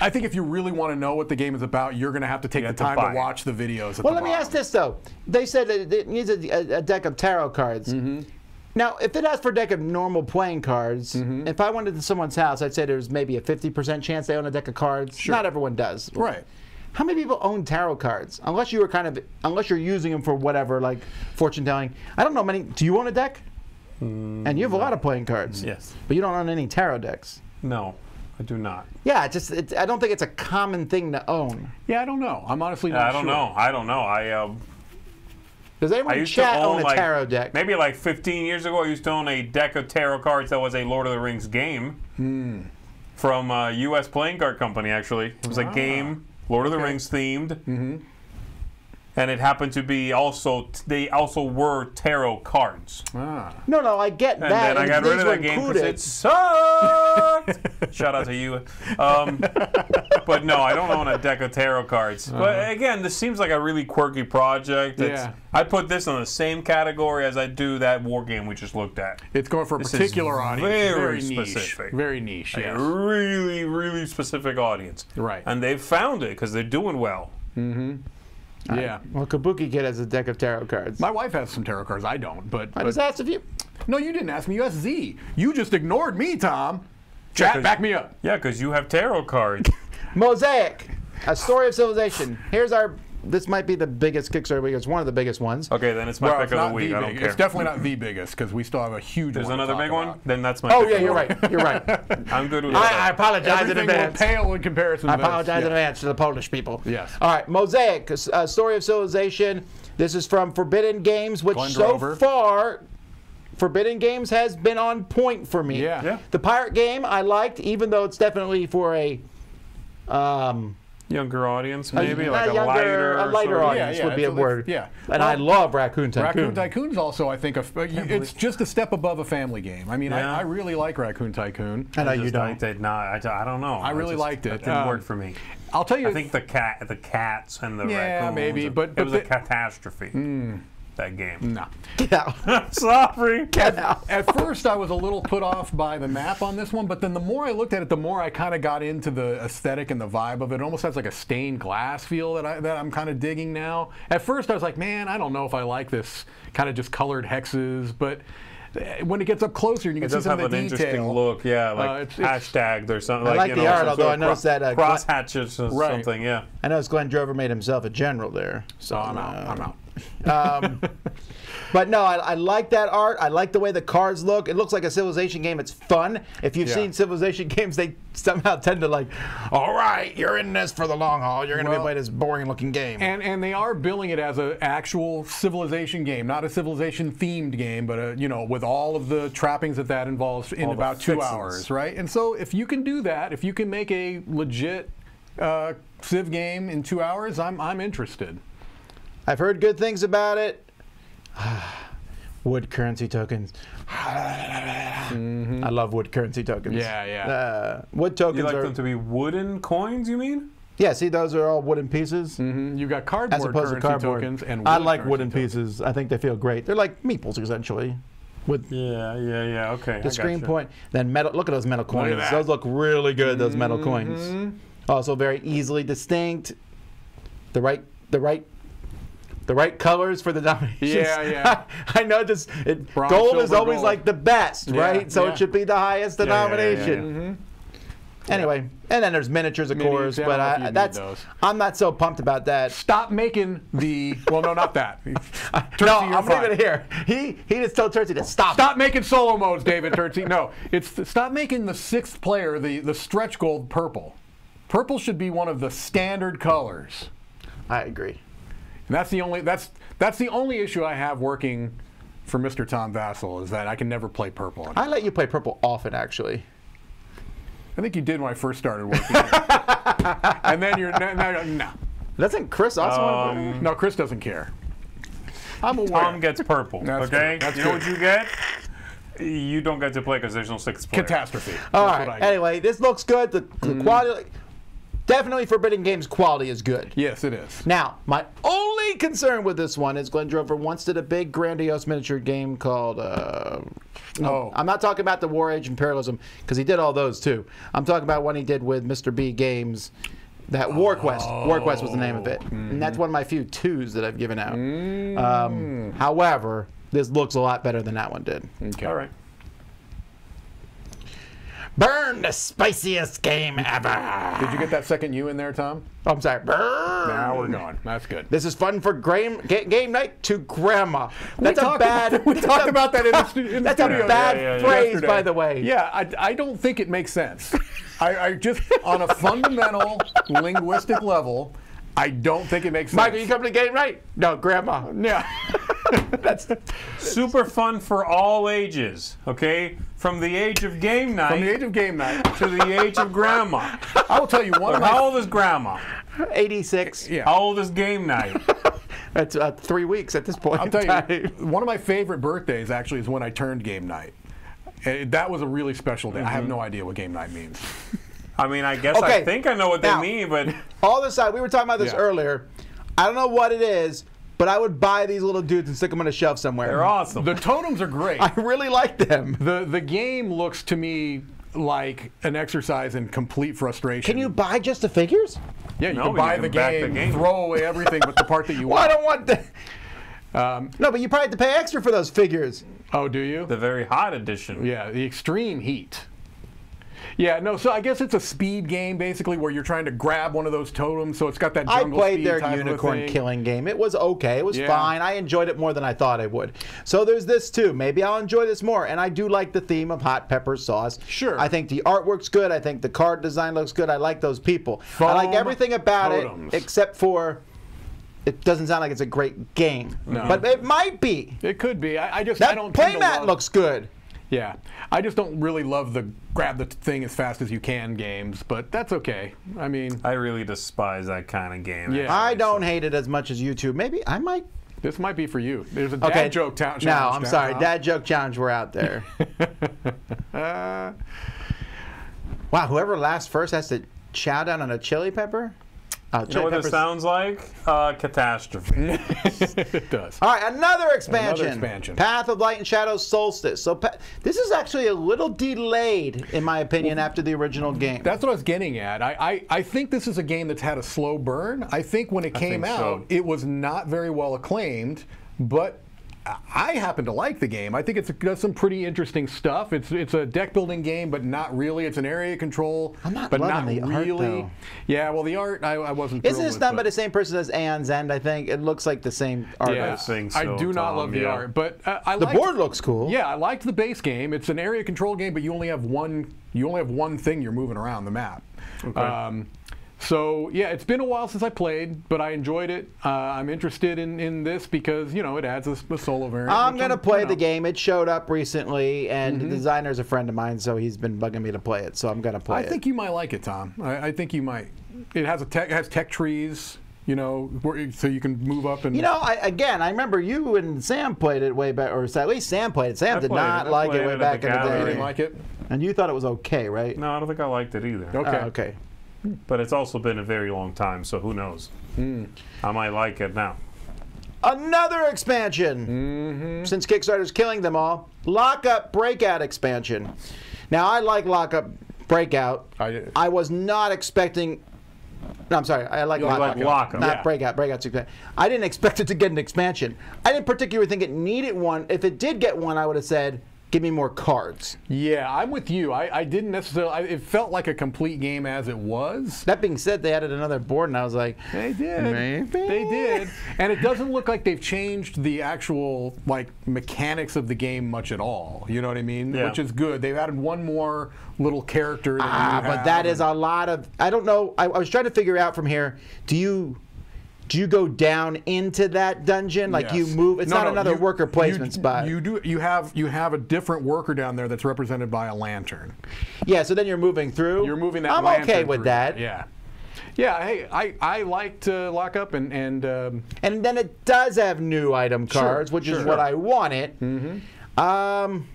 I think if you really want to know what the game is about, you're going to have to take the time to, to watch the videos. At well, the let bottom. me ask this, though. They said that it needs a, a deck of tarot cards. Mm-hmm. Now, if it asked for a deck of normal playing cards, mm-hmm. if I went to someone's house, I'd say there's maybe a fifty percent chance they own a deck of cards. Sure. Not everyone does. Right. How many people own tarot cards? Unless you were kind of, unless you're using them for whatever, like fortune telling. I don't know many. Do you own a deck? Mm, and you have no. a lot of playing cards. Yes. But you don't own any tarot decks. No. I do not. Yeah, just it's, I don't think it's a common thing to own. Yeah, I don't know. I'm honestly not sure. I don't sure. know. I don't know. I um, does anyone in chat own, own a like, tarot deck? Maybe like fifteen years ago, I used to own a deck of tarot cards that was a Lord of the Rings game hmm. from a U S playing card company. Actually, it was ah. a game, Lord of the okay. Rings themed, mm-hmm. and it happened to be also they also were tarot cards. Ah. No, no, I get that. And then and I got rid of that game because it sucked. Shout out to you. Um, but no, I don't own a deck of tarot cards. Uh-huh. But again, this seems like a really quirky project. It's, yeah. I put this in the same category as I do that war game we just looked at. It's going for a this particular audience. Very, very specific. Niche. Very niche, yes. A really, really specific audience. Right. And they've found it because they're doing well. Mm-hmm. All yeah. Right. Well, Kabuki Kid has a deck of tarot cards. My wife has some tarot cards. I don't, but... I but, just asked if you... No, you didn't ask me. You asked Z. You just ignored me, Tom. Chat, yeah, back me up. Yeah, because you have tarot cards. Mosaic, a story of civilization. Here's our this might be the biggest Kickstarter week. It's one of the biggest ones. Okay, then it's my well, pick it's of the week. The I don't care. It's definitely not the biggest because we still have a huge. There's one another big one. About. Then that's my. Oh pick yeah, you're right. You're right. I'm good with I, that. I apologize Everything in advance. Will pale in comparison. I apologize yes. in advance to the Polish people. Yes. All right, Mosaic, uh, Story of Civilization. This is from Forbidden Games, which Glenn so Drover. far. Forbidden Games has been on point for me. Yeah. yeah. The pirate game I liked, even though it's definitely for a um, younger audience, maybe a, like a, younger, lighter a lighter sort of audience yeah, yeah, would be a word. Yeah. And um, I love Raccoon Tycoon. Raccoon Tycoon's also, I think, a, it's just a step above a family game. I mean, yeah. I, I really like Raccoon Tycoon. I know you don't. Did not, I, I don't know. I really I just, liked it. It didn't um, work for me. I'll tell you. I think the cat, the cats, and the yeah, raccoons. Yeah, maybe, but, but it was but, a catastrophe. Mm. That game. No. Get out. Sorry. Get out. At, at first, I was a little put off by the map on this one, but then the more I looked at it, the more I kind of got into the aesthetic and the vibe of it. It almost has like a stained glass feel that, I, that I'm kind of digging now. At first, I was like, man, I don't know if I like this kind of just colored hexes, but when it gets up closer, and you can see some of the detail. It does have an interesting look, yeah, like uh, it's, it's, hashtagged or something. I like, like you the know, art, although I noticed that uh, cross hatches or right. something, yeah. I noticed Glenn Drover made himself a general there. So I'm out. I'm out. um, but no, I, I like that art. I like the way the cards look. It looks like a Civilization game. It's fun. If you've yeah. seen Civilization games, they somehow tend to like, all right, you're in this for the long haul. You're going to well, be playing this boring-looking game. And and they are billing it as an actual Civilization game, not a Civilization-themed game, but a, you know, with all of the trappings that that involves in all about two fixings. hours, right? And so if you can do that, if you can make a legit uh, Civ game in two hours, I'm I'm interested. I've heard good things about it. Wood currency tokens. Mm-hmm. I love wood currency tokens. Yeah, yeah. Uh, wood tokens you like are, them to be wooden coins, you mean? Yeah, see, those are all wooden pieces. Mm-hmm. You've got cardboard as opposed currency to cardboard. tokens and wood I like wooden tokens. pieces. I think they feel great. They're like meeples, essentially. With yeah, yeah, yeah, okay. The I screen gotcha. point. Then metal. Look at those metal coins. Look at that. Those look really good, those metal mm-hmm. coins. Also very easily distinct. The right... The right The right colors for the dominations. Yeah, yeah. I, I know just it, Bronze, gold silver, is always gold. like the best, yeah, right? So yeah. it should be the highest denomination. Yeah, yeah, yeah, yeah. Mm-hmm. Anyway, yeah. and then there's miniatures, of miniatures, course, yeah, but I I, that's I'm not so pumped about that. Stop making the well, no, not that. Tertsy, no, I'm leaving it here. He he just told Tertsy to stop. Stop making solo modes, David Tertsy. No, it's the, stop making the sixth player the the stretch gold purple. Purple should be one of the standard colors. I agree. And that's the only that's that's the only issue I have working for Mister Tom Vassell is that I can never play purple. Anymore. I let you play purple often, actually. I think you did when I first started working. And then you're now, now you're, no. Doesn't Chris also um, want to play? No, Chris doesn't care. I'm aware. Tom gets purple. That's okay, good. That's you good. know what you get. You don't get to play because there's no sixth player. Catastrophe. All that's right. Anyway, this looks good. The, the mm. quality. Definitely Forbidden Games quality is good. Yes, it is. Now, my only concern with this one is Glenn Drover once did a big, grandiose miniature game called... Uh, no, oh. I'm not talking about the War Age Imperialism, because he did all those, too. I'm talking about one he did with Mister B Games, that oh. War Quest. War Quest was the name of it. Mm. And that's one of my few twos that I've given out. Mm. Um, however, this looks a lot better than that one did. Okay. All right. Burn, the spiciest game ever. Did you get that second U in there, Tom? Oh, I'm sorry. Burn. Now we're going. That's good. This is fun for game game night to grandma. That's we a bad. About, we talked about that in the studio. That's a bad yeah, yeah, yeah, phrase, yesterday. by the way. Yeah, I, I don't think it makes sense. I, I just, on a fundamental linguistic level, I don't think it makes sense. Michael, you come to the game night? No, grandma. Yeah. That's super fun for all ages, okay? From the age of game night. From the age of game night. To the age of grandma. I will tell you one. Look, of how old is grandma? eighty-six. Yeah. How old is game night? That's uh, three weeks at this point. I'll tell you, one of my favorite birthdays actually is when I turned game night. And that was a really special day. Mm-hmm. I have no idea what game night means. I mean, I guess okay. I think I know what now, they mean, but... All this aside, we were talking about this yeah. earlier. I don't know what it is, but I would buy these little dudes and stick them on a shelf somewhere. They're awesome. The totems are great. I really like them. The, the game looks to me like an exercise in complete frustration. Can you buy just the figures? Yeah, you no, can buy you can the, game, the game, throw away everything but the part that you well, want. I don't want the... Um, no, but you probably have to pay extra for those figures. Oh, do you? The very hot edition. Yeah, the extreme heat. Yeah, no, so I guess it's a speed game, basically, where you're trying to grab one of those totems, so it's got that jungle I played speed their type unicorn of killing game. It was okay. It was yeah. fine. I enjoyed it more than I thought I would. So there's this, too. Maybe I'll enjoy this more, and I do like the theme of hot pepper sauce. Sure. I think the artwork's good. I think the card design looks good. I like those people. Foam I like everything about totems. It, except for... It doesn't sound like it's a great game, no. but it might be. It could be. I, I just that I don't playmat looks good. Yeah, I just don't really love the grab the thing as fast as you can games, but that's okay. I mean, I really despise that kind of game. Yeah, I don't so. hate it as much as you two. Maybe I might. This might be for you. There's a dad okay. joke challenge. No, I'm sorry, dad joke challenge. We're out there. uh, wow, whoever last first has to chow down on a chili pepper. Uh, you know what peppers. This sounds like? Uh, catastrophe. It does. All right, another expansion. Another expansion. Path of Light and Shadow Solstice. So this is actually a little delayed, in my opinion, well, after the original game. That's what I was getting at. I, I, I think this is a game that's had a slow burn. I think when it came out, so. it was not very well acclaimed, but... I happen to like the game. I think it does some pretty interesting stuff. It's it's a deck building game, but not really. It's an area control, I'm not but not the really. Art, yeah, well, the art I, I wasn't. Isn't this done by the same person as Aeon's End? I think it looks like the same artist. Yeah, I, think so, I do Tom, not love yeah. the art, but uh, I the liked, board looks cool. Yeah, I liked the base game. It's an area control game, but you only have one. You only have one thing you're moving around the map. Okay. Um, So, yeah, it's been a while since I played, but I enjoyed it. Uh, I'm interested in, in this because, you know, it adds a, a solo variant. I'm going to play you know. the game. It showed up recently, and mm-hmm. the designer's a friend of mine, so he's been bugging me to play it, so I'm going to play I it. I think you might like it, Tom. I, I think you might. It has, a tech, it has tech trees, you know, where, so you can move up and... You know, I, again, I remember you and Sam played it way back, or at least Sam played it. Sam I did not it. like it way it back in the day. You didn't like it? And you thought it was okay, right? No, I don't think I liked it either. Okay. Oh, okay. But it's also been a very long time, so who knows? Mm. I might like it now. Another expansion! Mm-hmm. Since Kickstarter's killing them all, Lockup Breakout expansion. Now, I like Lockup Breakout. I, I was not expecting... No, I'm sorry. I like Lockup. Like lock not yeah. Breakout. Breakout's expansion. I didn't expect it to get an expansion. I didn't particularly think it needed one. If it did get one, I would have said... Give me more cards. Yeah, I'm with you. I, I didn't necessarily... I, it felt like a complete game as it was. That being said, they added another board, and I was like... They did. Maybe. They did. And it doesn't look like they've changed the actual like mechanics of the game much at all. You know what I mean? Yeah. Which is good. They've added one more little character. That ah, you but that is a lot of... I don't know. I, I was trying to figure out from here, do you... Do you go down into that dungeon? Like yes. you move? It's no, not no, another you, worker placement you, spot. You do. You have. You have a different worker down there that's represented by a lantern. Yeah. So then you're moving through. You're moving that. I'm lantern okay with through. that. Yeah. Yeah. Hey, I I liked uh, Lockup and and. Um, and then it does have new item cards, sure, which sure. is what I wanted. Mm-hmm. Um.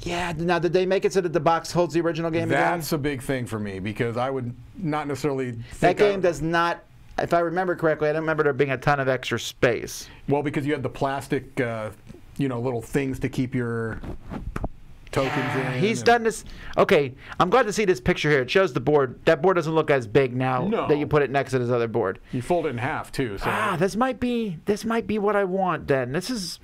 Yeah, now did they make it so that the box holds the original game that's again? That's a big thing for me because I would not necessarily. Think that game I, does not. If I remember correctly, I don't remember there being a ton of extra space. Well, because you had the plastic, uh, you know, little things to keep your tokens yeah, in. He's done this. Okay, I'm glad to see this picture here. It shows the board. That board doesn't look as big now no. that you put it next to this other board. You fold it in half too. So ah, this might be this might be what I want. Then this is.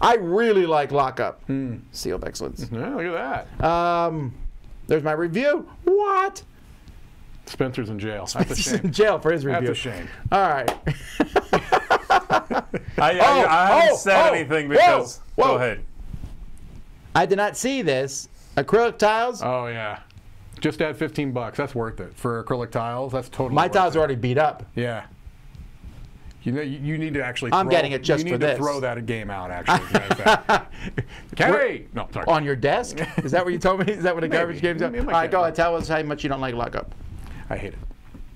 I really like Lockup. Mm. Seal of Excellence. Yeah, look at that. Um, there's my review. What? Spencer's in jail. Spencer's That's a shame. in jail for his review. That's a shame. All right. I, I, oh, I haven't oh, said oh, anything because... Whoa, whoa. Go ahead. I did not see this. Acrylic tiles? Oh, yeah. Just add fifteen bucks. That's worth it. For acrylic tiles, that's totally My worth tiles it. are already beat up. Yeah. You know, you, you need to actually throw... I'm getting it just for this. You need to this. throw that game out, actually. Carrie! No, sorry. On your desk? Is that what you told me? Is that what a garbage game's up? All right, go ahead. Tell us how much you don't like Lockup. I hate it.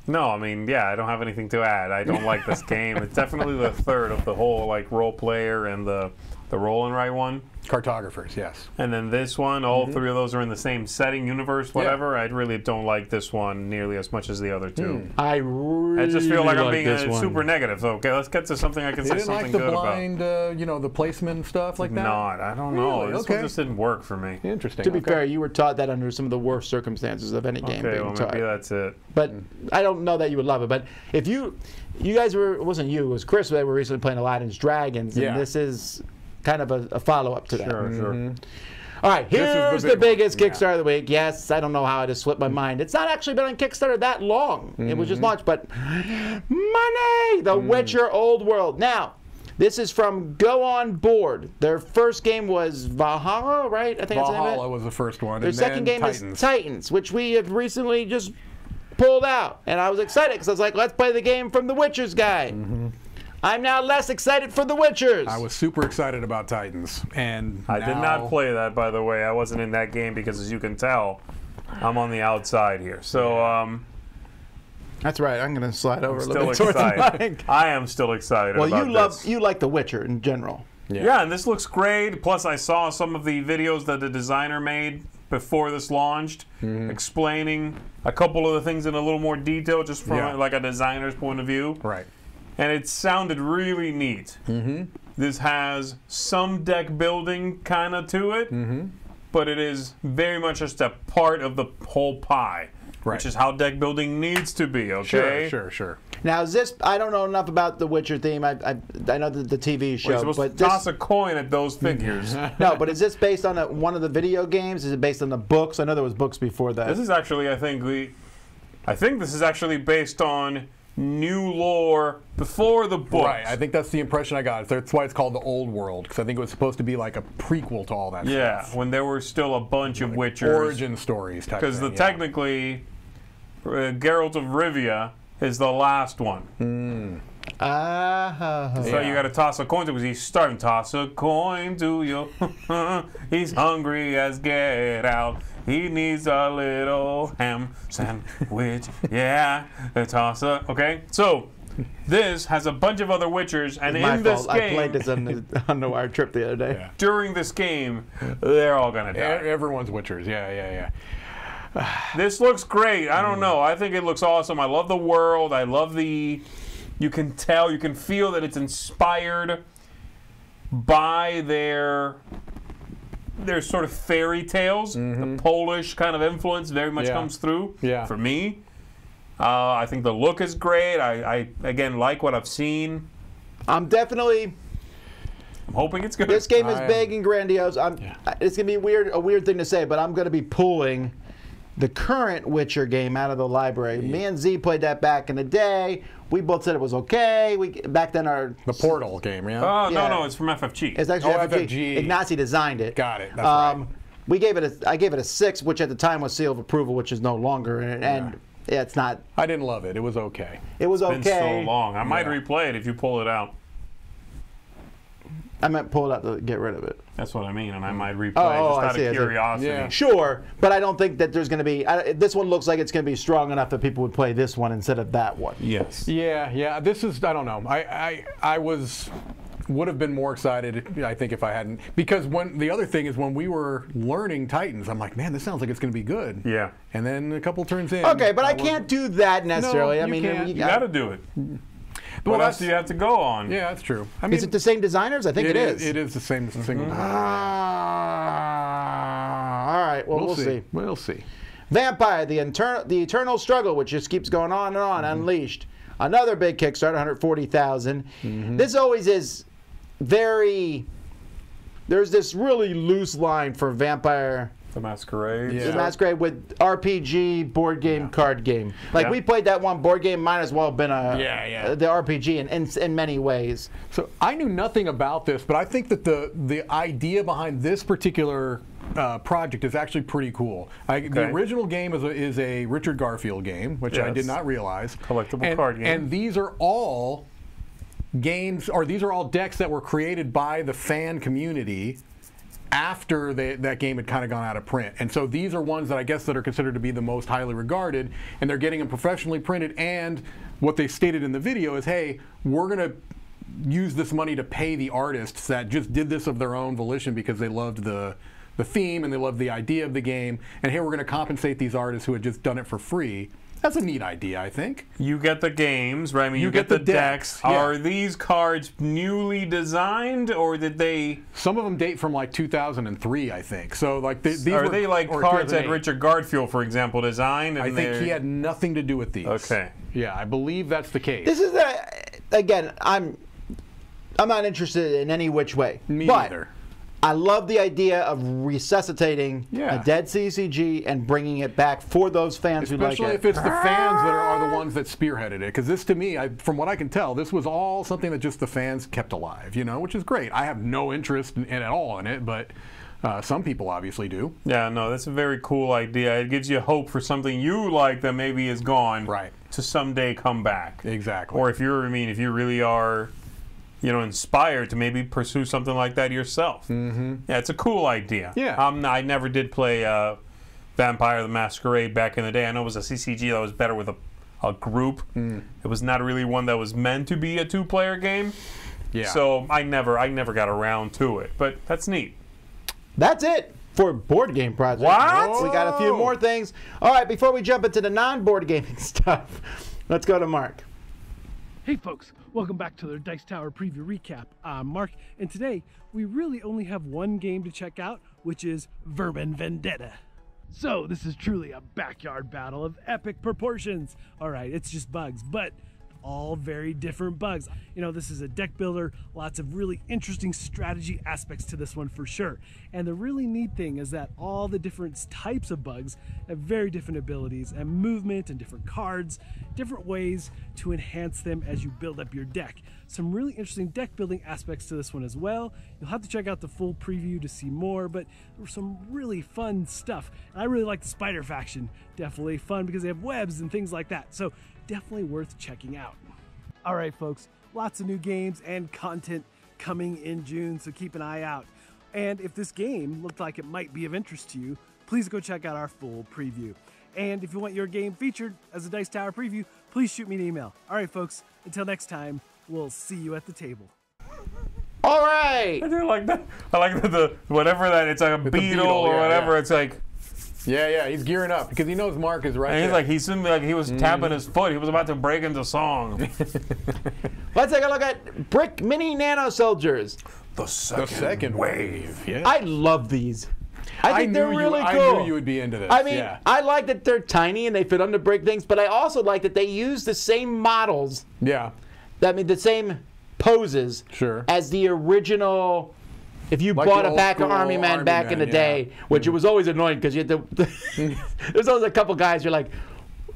No, I mean, yeah, I don't have anything to add. I don't like this game. It's definitely the third of the whole, like, role player and the the roll and write one. Cartographers, yes. And then this one, all mm-hmm. three of those are in the same setting, universe, whatever. Yeah. I really don't like this one nearly as much as the other two. Mm. I really I just feel like, like I'm being a, super negative. So, okay, let's get to something I can say something like good blind, about. Uh, you know, the placement and stuff like that? Not, I don't really? know. This okay. one just didn't work for me. Interesting. To be okay. fair, you were taught that under some of the worst circumstances of any game okay, being well, taught. Maybe that's it. But I don't know that you would love it. But if you, you guys were, it wasn't you, it was Chris, they were recently playing Aladdin's Dragons, and yeah. this is... kind of a, a follow-up to that. Sure, sure. Mm-hmm. All right, here's the, the big biggest one. Kickstarter yeah. of the week. Yes, I don't know how it has slipped my mind. It's not actually been on Kickstarter that long. Mm-hmm. It was just launched, but money! The mm. Witcher Old World. Now, this is from Go On Board. Their first game was Valhalla, right? I think Valhalla that's the name of it. was the first one. Their and second game Titans. is Titans, which we have recently just pulled out. And I was excited because I was like, let's play the game from The Witcher's Guide. Mm-hmm. I'm now less excited for The Witchers. I was super excited about Titans. and I now... did not play that, by the way. I wasn't in that game because, as you can tell, I'm on the outside here. So, um... That's right. I'm going to slide over I'm a little bit towards the mic. I am still excited well, about you love, this. Well, you like The Witcher in general. Yeah. yeah, and this looks great. Plus, I saw some of the videos that the designer made before this launched, mm. explaining a couple of the things in a little more detail, just from yeah. like a designer's point of view. Right. And it sounded really neat. Mm-hmm. This has some deck building kind of to it, mm-hmm. but it is very much just a part of the whole pie, right. which is how deck building needs to be, okay? Sure, sure, sure. Now, is this, I don't know enough about the Witcher theme. I I, I know the, the T V show. Well, you're supposed but to this, toss a coin at those figures. No, but is this based on a, one of the video games? Is it based on the books? I know there was books before that. This is actually, I think, we, I think this is actually based on new lore before the books. Right, I think that's the impression I got. That's why it's called the Old World, because I think it was supposed to be like a prequel to all that yeah, stuff. Yeah, when there were still a bunch like of Witchers. Origin stories type thing. Because technically, uh, Geralt of Rivia is the last one. Mm. Uh, so yeah. you got to toss a coin to because he's starting. Toss a coin to you. He's hungry as get out. He needs a little ham sandwich, yeah, the tosser. Okay, so this has a bunch of other Witchers, and in this game... I played this on, the, on our trip the other day. Yeah. During this game, they're all going to die. Yeah, everyone's Witchers, yeah, yeah, yeah. This looks great. I don't know. I think it looks awesome. I love the world. I love the... You can tell, you can feel that it's inspired by their... They're sort of fairy tales. Mm-hmm. The Polish kind of influence very much yeah. comes through yeah. for me. Uh, I think the look is great. I, I, again, like what I've seen. I'm definitely... I'm hoping it's good. This game is I big am, and grandiose. I'm, yeah. It's going to be weird, a weird thing to say, but I'm going to be pulling the current Witcher game out of the library. Yeah. Me and Zee played that back in the day. We both said it was okay. We back then our the Portal game, yeah. Oh yeah. no, no, it's from F F G. It's actually oh, F F G. F F G. Ignacy designed it. Got it. That's um, right. We gave it a. I gave it a six, which at the time was seal of approval, which is no longer. And, and yeah. it's not. I didn't love it. It was okay. It was okay. It's been so long. I might yeah. replay it if you pull it out. I meant pull it out to get rid of it. That's what I mean, and I might replay oh, just oh, out see, of curiosity. Yeah. Sure, but I don't think that there's going to be... I, this one looks like it's going to be strong enough that people would play this one instead of that one. Yes. Yeah, yeah, this is... I don't know. I, I, I was... would have been more excited, I think, if I hadn't. Because when the other thing is when we were learning Titans, I'm like, man, this sounds like it's going to be good. Yeah. And then a couple turns in... Okay, but I, I can't do that necessarily. No, I mean, you, you got to do it. Well, that's you have to go on. Yeah, that's true. I mean, is it the same designers? I think it, it is. It is the same single. Mm-hmm. Ah, all right. Well, we'll, we'll see. see. We'll see. Vampire: The Eternal, the Eternal Struggle, which just keeps going on and on. Mm-hmm. Unleashed, another big Kickstarter, one hundred forty thousand. Mm-hmm. This always is very. There's this really loose line for Vampire. The Masquerade. Yeah. The Masquerade with R P G, board game, yeah. card game. Like yeah. we played that one board game, might as well have been a, yeah, yeah. the R P G in, in, in many ways. So I knew nothing about this, but I think that the, the idea behind this particular uh, project is actually pretty cool. I, okay. The original game is a, is a Richard Garfield game, which yes. I did not realize. Collectible and, card game. And these are all games, or these are all decks that were created by the fan community after they, that game had kind of gone out of print. And so these are ones that I guess that are considered to be the most highly regarded, and they're getting them professionally printed, and what they stated in the video is, hey, we're going to use this money to pay the artists that just did this of their own volition because they loved the, the theme and they loved the idea of the game, and here we're going to compensate these artists who had just done it for free. That's a neat idea, I think. You get the games, right? I mean, you, you get, get the decks. decks. Yeah. Are these cards newly designed, or did they... Some of them date from, like, two thousand three, I think. So, like, they, these Are were, they, like, cards that Richard Garfield, for example, designed? And I think he had nothing to do with these. Okay. Yeah, I believe that's the case. This is a... Again, I'm, I'm not interested in any which way. Me but, either. I love the idea of resuscitating yeah. a dead C C G and bringing it back for those fans Especially who like it. Especially if it's the fans that are, are the ones that spearheaded it. Because this, to me, I, from what I can tell, this was all something that just the fans kept alive, you know, which is great. I have no interest in, in, at all in it, but uh, some people obviously do. Yeah, no, that's a very cool idea. It gives you hope for something you like that maybe is gone right. to someday come back. Exactly. Or if you're, I mean, if you really are... you know, inspired to maybe pursue something like that yourself. Mm-hmm. Yeah, it's a cool idea. Yeah. Um, I never did play uh, Vampire the Masquerade back in the day. I know it was a C C G that was better with a, a group. Mm. It was not really one that was meant to be a two-player game. Yeah. So I never, I never got around to it. But that's neat. That's it for board game projects. What? Whoa. We got a few more things. All right, before we jump into the non-board gaming stuff, let's go to Mark. Hey folks, welcome back to the Dice Tower Preview Recap. I'm Mark, and today we really only have one game to check out, which is Vermin Vendetta. So this is truly a backyard battle of epic proportions. All right, it's just bugs, but all very different bugs. You know, this is a deck builder, lots of really interesting strategy aspects to this one for sure. And the really neat thing is that all the different types of bugs have very different abilities and movement and different cards, different ways to enhance them as you build up your deck. Some really interesting deck building aspects to this one as well. You'll have to check out the full preview to see more, but there was some really fun stuff. And I really like the spider faction, definitely fun because they have webs and things like that. So definitely worth checking out. All right, folks, lots of new games and content coming in June, so keep an eye out. And if this game looked like it might be of interest to you, please go check out our full preview. And if you want your game featured as a Dice Tower preview, please shoot me an email. All right, folks, until next time, we'll see you at the table. All right. I do like that. I like the, the whatever that, it's like a beetle, beetle or yeah, whatever, yeah. It's like, yeah, yeah, he's gearing up because he knows Mark is right. And he's there. like, he's like he was mm. tapping his foot. He was about to break into song. Let's take a look at Brick Mini Nano Soldiers. The second, the second wave. Yeah. I love these. I think I they're really you, cool. I knew you would be into this. I mean, yeah. I like that they're tiny and they fit under brick things, but I also like that they use the same models. Yeah. I mean, the same poses. Sure. As the original. If you like bought a pack of Army Men back man, in the yeah. day, which mm. it was always annoying because you had to, there's always a couple guys you're like,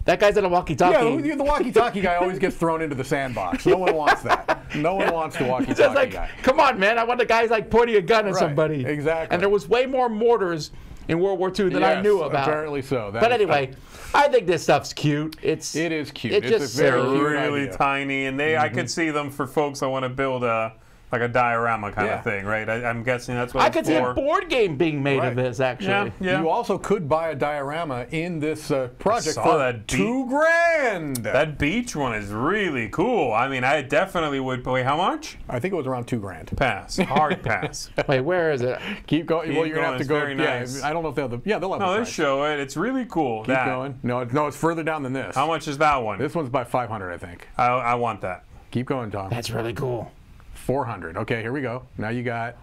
that guy's in a walkie-talkie. Yeah, the walkie-talkie guy always gets thrown into the sandbox. No one wants that. No one yeah. wants the walkie-talkie just like, guy. Come on, man. I want the guys like pointing a gun at right. somebody. Exactly. And there was way more mortars in World War Two than yes, I knew about. Apparently so. That but anyway, tough. I think this stuff's cute. It's it is cute. It's, it's just a very cute really idea. tiny, and they mm-hmm. I could see them for folks that want to build a. Like a diorama kind yeah. of thing, right? I, I'm guessing that's what I it's could see for. A board game being made right. of this, actually. Yeah, yeah. You also could buy a diorama in this uh, project for that two grand. That beach one is really cool. I mean, I definitely would. Wait, how much? I think it was around two grand. Pass. Hard pass. Wait, where is it? Keep going. Keep well, you're going. gonna have to go. Very yeah, nice. I don't know if they'll. Have the, yeah, they'll have. No, the they show it. It's really cool. Keep that. going. No, no, it's further down than this. How much is that one? This one's by five hundred, I think. I, I want that. Keep going, Tom. That's really cool. four hundred. Okay, here we go. Now you got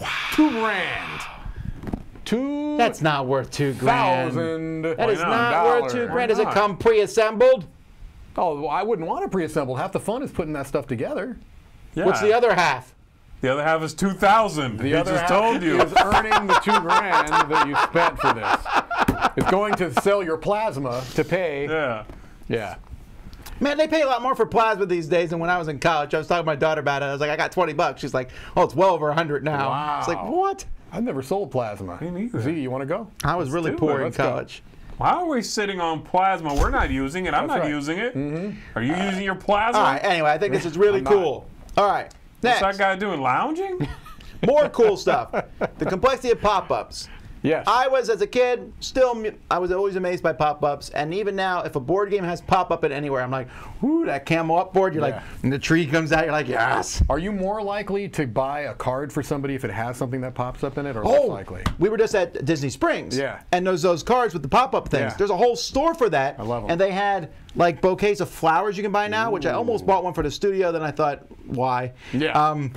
wow. two grand. Two. That's not worth two grand. Thousand. That is not worth two grand. Does it come pre-assembled? Oh, well, I wouldn't want it pre-assembled. Half the fun is putting that stuff together. Yeah. What's the other half? The other half is two thousand. The other half told you is earning the two grand that you spent for this. It's going to sell your plasma to pay. Yeah. Yeah. Man, they pay a lot more for plasma these days than when I was in college. I was talking to my daughter about it. I was like, I got twenty bucks. She's like, oh, it's well over one hundred now. Wow. It's like, what? I've never sold plasma. Me neither. Zee, you want to go? I was Let's really poor it. in college. Why are we sitting on plasma? We're not using it. I'm That's not right. using it. Mm-hmm. Are you uh, using your plasma? All right, anyway, I think this is really cool. All right, next. What's that guy doing, lounging? More cool stuff. The complexity of pop-ups. Yes. I was, as a kid, still, I was always amazed by pop-ups, and even now, if a board game has pop-up in anywhere, I'm like, ooh, that camo up board, you're yeah. like, and the tree comes out, you're like, yes. Are you more likely to buy a card for somebody if it has something that pops up in it, or oh, less likely? We were just at Disney Springs, yeah. and there's those cards with the pop-up things. Yeah. There's a whole store for that, I love them. And they had, like, bouquets of flowers you can buy now, ooh. Which I almost bought one for the studio, then I thought, why? Yeah. Um,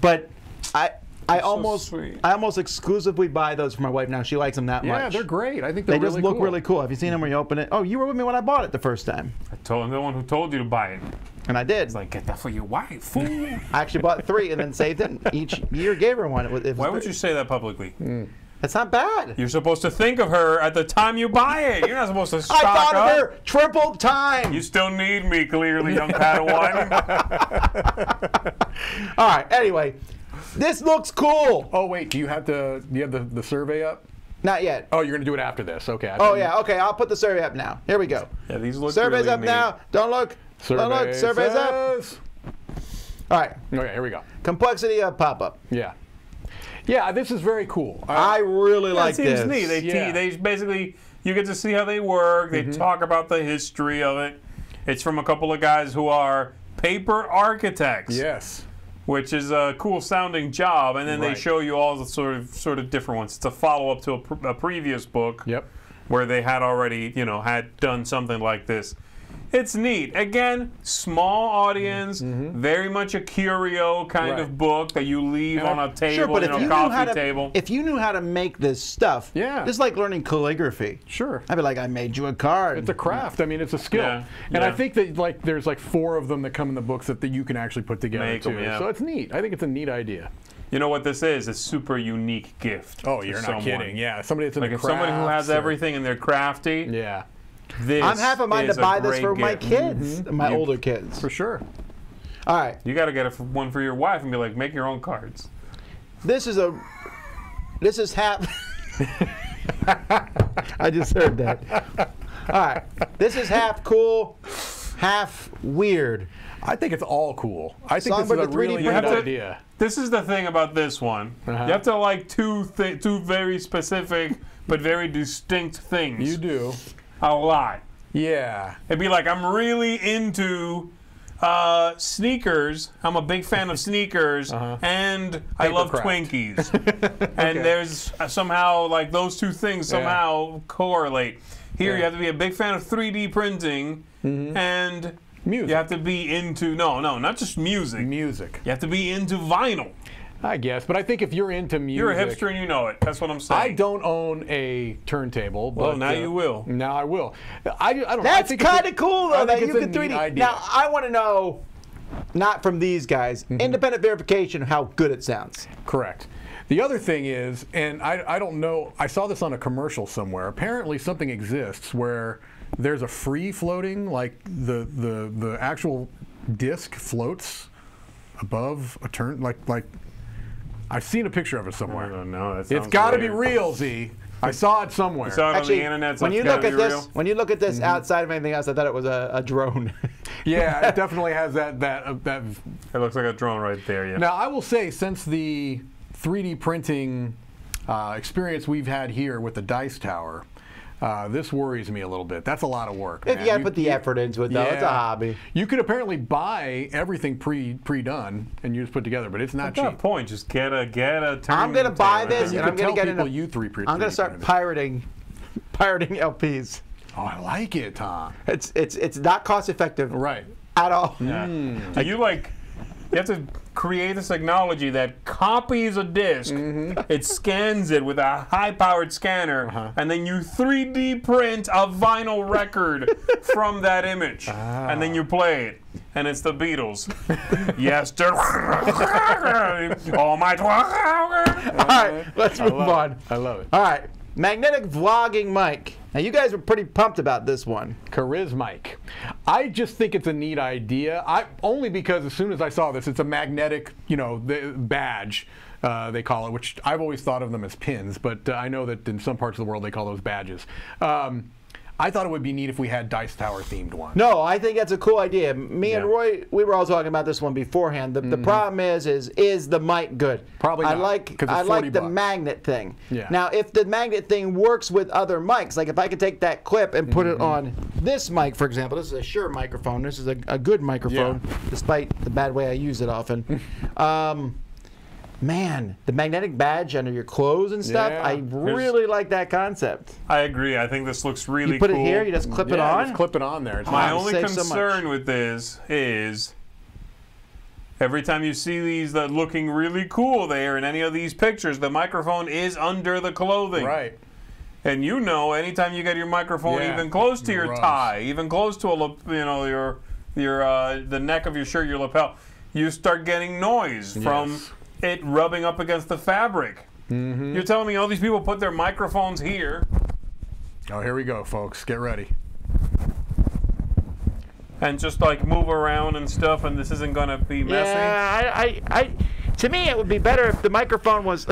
but I... I That's almost, so I almost exclusively buy those for my wife now. She likes them that yeah, much. Yeah, they're great. I think they're they really cool. They just look cool. really cool. Have you seen them when you open it? Oh, you were with me when I bought it the first time. I told him the one who told you to buy it. And I did. It's like, get that for your wife, fool. I actually bought three and then saved it. And each year gave her one. It was, it was Why would you say that publicly? Mm. That's not bad. You're supposed to think of her at the time you buy it. You're not supposed to stock up. I thought of her triple time. You still need me, clearly, young Padawan. All right. Anyway, this looks cool. Oh wait, do you have the do you have the, the survey up? Not yet. Oh, you're gonna do it after this. Okay. I oh yeah. You... Okay, I'll put the survey up now. Here we go. Yeah, these look. Survey's really up neat. Now. Don't look. Survey don't look. Survey's says... up. All right. Okay. Here we go. Complexity of pop-up. Yeah. Yeah, this is very cool. I, I really yeah, like this. It seems neat. They, yeah. they basically, you get to see how they work. They mm-hmm. talk about the history of it. It's from a couple of guys who are paper architects. Yes. Which is a cool sounding job. And then right. they show you all the sort of sort of different ones. It's a follow-up to a, pr a previous book. Yep. Where they had already, you know, had done something like this. It's neat. Again, small audience, mm-hmm. very much a curio kind right. of book that you leave and on a table, sure, but you know, if you coffee to, table. If you knew how to make this stuff, yeah. it's like learning calligraphy. Sure. I'd be like, I made you a card. It's a craft. I mean, it's a skill. Yeah. And yeah. I think that like there's like four of them that come in the books that, that you can actually put together make too. Them, yeah. So it's neat. I think it's a neat idea. You know what this is? A super unique gift. Oh, you're someone. Not kidding. Yeah, somebody that's in like the craft. Like someone who has or... everything and they're crafty. Yeah. This I'm half a mind to buy this for gift. My kids, mm-hmm. my you, older kids. For sure. All right. You got to get a, one for your wife and be like, make your own cards. This is a, this is half. I just heard that. All right. This is half cool, half weird. I think it's all cool. I think Songbird this is a really good idea. This is the thing about this one. Uh-huh. You have to like two, thi two very specific but very distinct things. You do. A lot. Yeah. It'd be like, I'm really into uh, sneakers. I'm a big fan of sneakers. Uh-huh. And Paper I love craft. Twinkies. And okay. there's uh, somehow, like, those two things somehow yeah. correlate. Here, yeah. you have to be a big fan of three D printing mm-hmm. and music. You have to be into, no, no, not just music. Music. You have to be into vinyl. I guess, but I think if you're into music... You're a hipster and you know it. That's what I'm saying. I don't own a turntable, but... Well, now uh, you will. Now I will. I, I don't That's kind of cool, though, that you can three D... Now, I want to know, not from these guys, mm-hmm. independent verification of how good it sounds. Correct. The other thing is, and I, I don't know, I saw this on a commercial somewhere. Apparently something exists where there's a free floating, like the, the, the actual disc floats above a turn, like like... I've seen a picture of it somewhere. I don't know. It's got to be real, Z. I saw it somewhere. I saw it Actually, on the internet. So when you look at this, real. when you look at this mm-hmm. outside of anything else, I thought it was a, a drone. Yeah, it definitely has that that uh, that. It looks like a drone right there. Yeah. Now I will say, since the three D printing uh, experience we've had here with the Dice Tower, uh, this worries me a little bit. That's a lot of work. If man. you gotta put the effort into it, though, yeah. it's a hobby. You could apparently buy everything pre pre done and you just put together, but it's not At cheap. That point, just get a get a. I'm gonna buy this, and I'm gonna get into. You three pre. I'm gonna start pirating, pirating L Ps. Oh, I like it, Tom. It's it's it's not cost effective, right? At all. Yeah. Mm. Are you like? You have to create this technology that copies a disc, mm-hmm. it scans it with a high-powered scanner, uh-huh. and then you three D print a vinyl record from that image, ah. and then you play it, and it's the Beatles. Yes, oh my! All right, let's move on. It. I love it. All right, magnetic vlogging mic. Now, you guys were pretty pumped about this one. CharisMic. I just think it's a neat idea. I only because as soon as I saw this, it's a magnetic, you know, the badge, uh, they call it, which I've always thought of them as pins, but uh, I know that in some parts of the world they call those badges. Um, I thought it would be neat if we had Dice Tower themed ones. No, I think that's a cool idea. Me yeah. and Roy, we were all talking about this one beforehand. The, mm-hmm. the problem is, is is the mic good? Probably not. I like, I like the bucks. magnet thing. Yeah. Now, if the magnet thing works with other mics, like if I could take that clip and put mm-hmm. it on this mic, for example, this is a Shure microphone. This is a, a good microphone, yeah. despite the bad way I use it often. um, Man, the magnetic badge under your clothes and stuff, yeah. I really Here's, like that concept. I agree. I think this looks really cool. You put cool. it here, you just clip yeah, it on? Just clip it on there. It's My only concern so with this is every time you see these that looking really cool there in any of these pictures, the microphone is under the clothing. Right. And you know anytime you get your microphone yeah. even close to your Gross. tie, even close to a, you know, your your uh, the neck of your shirt, your lapel, you start getting noise yes. from it rubbing up against the fabric. Mm-hmm. You're telling me all these people put their microphones here. Oh, here we go, folks. Get ready. And just like move around and stuff, and this isn't going to be messy. Yeah, I, I, I, to me, it would be better if the microphone was.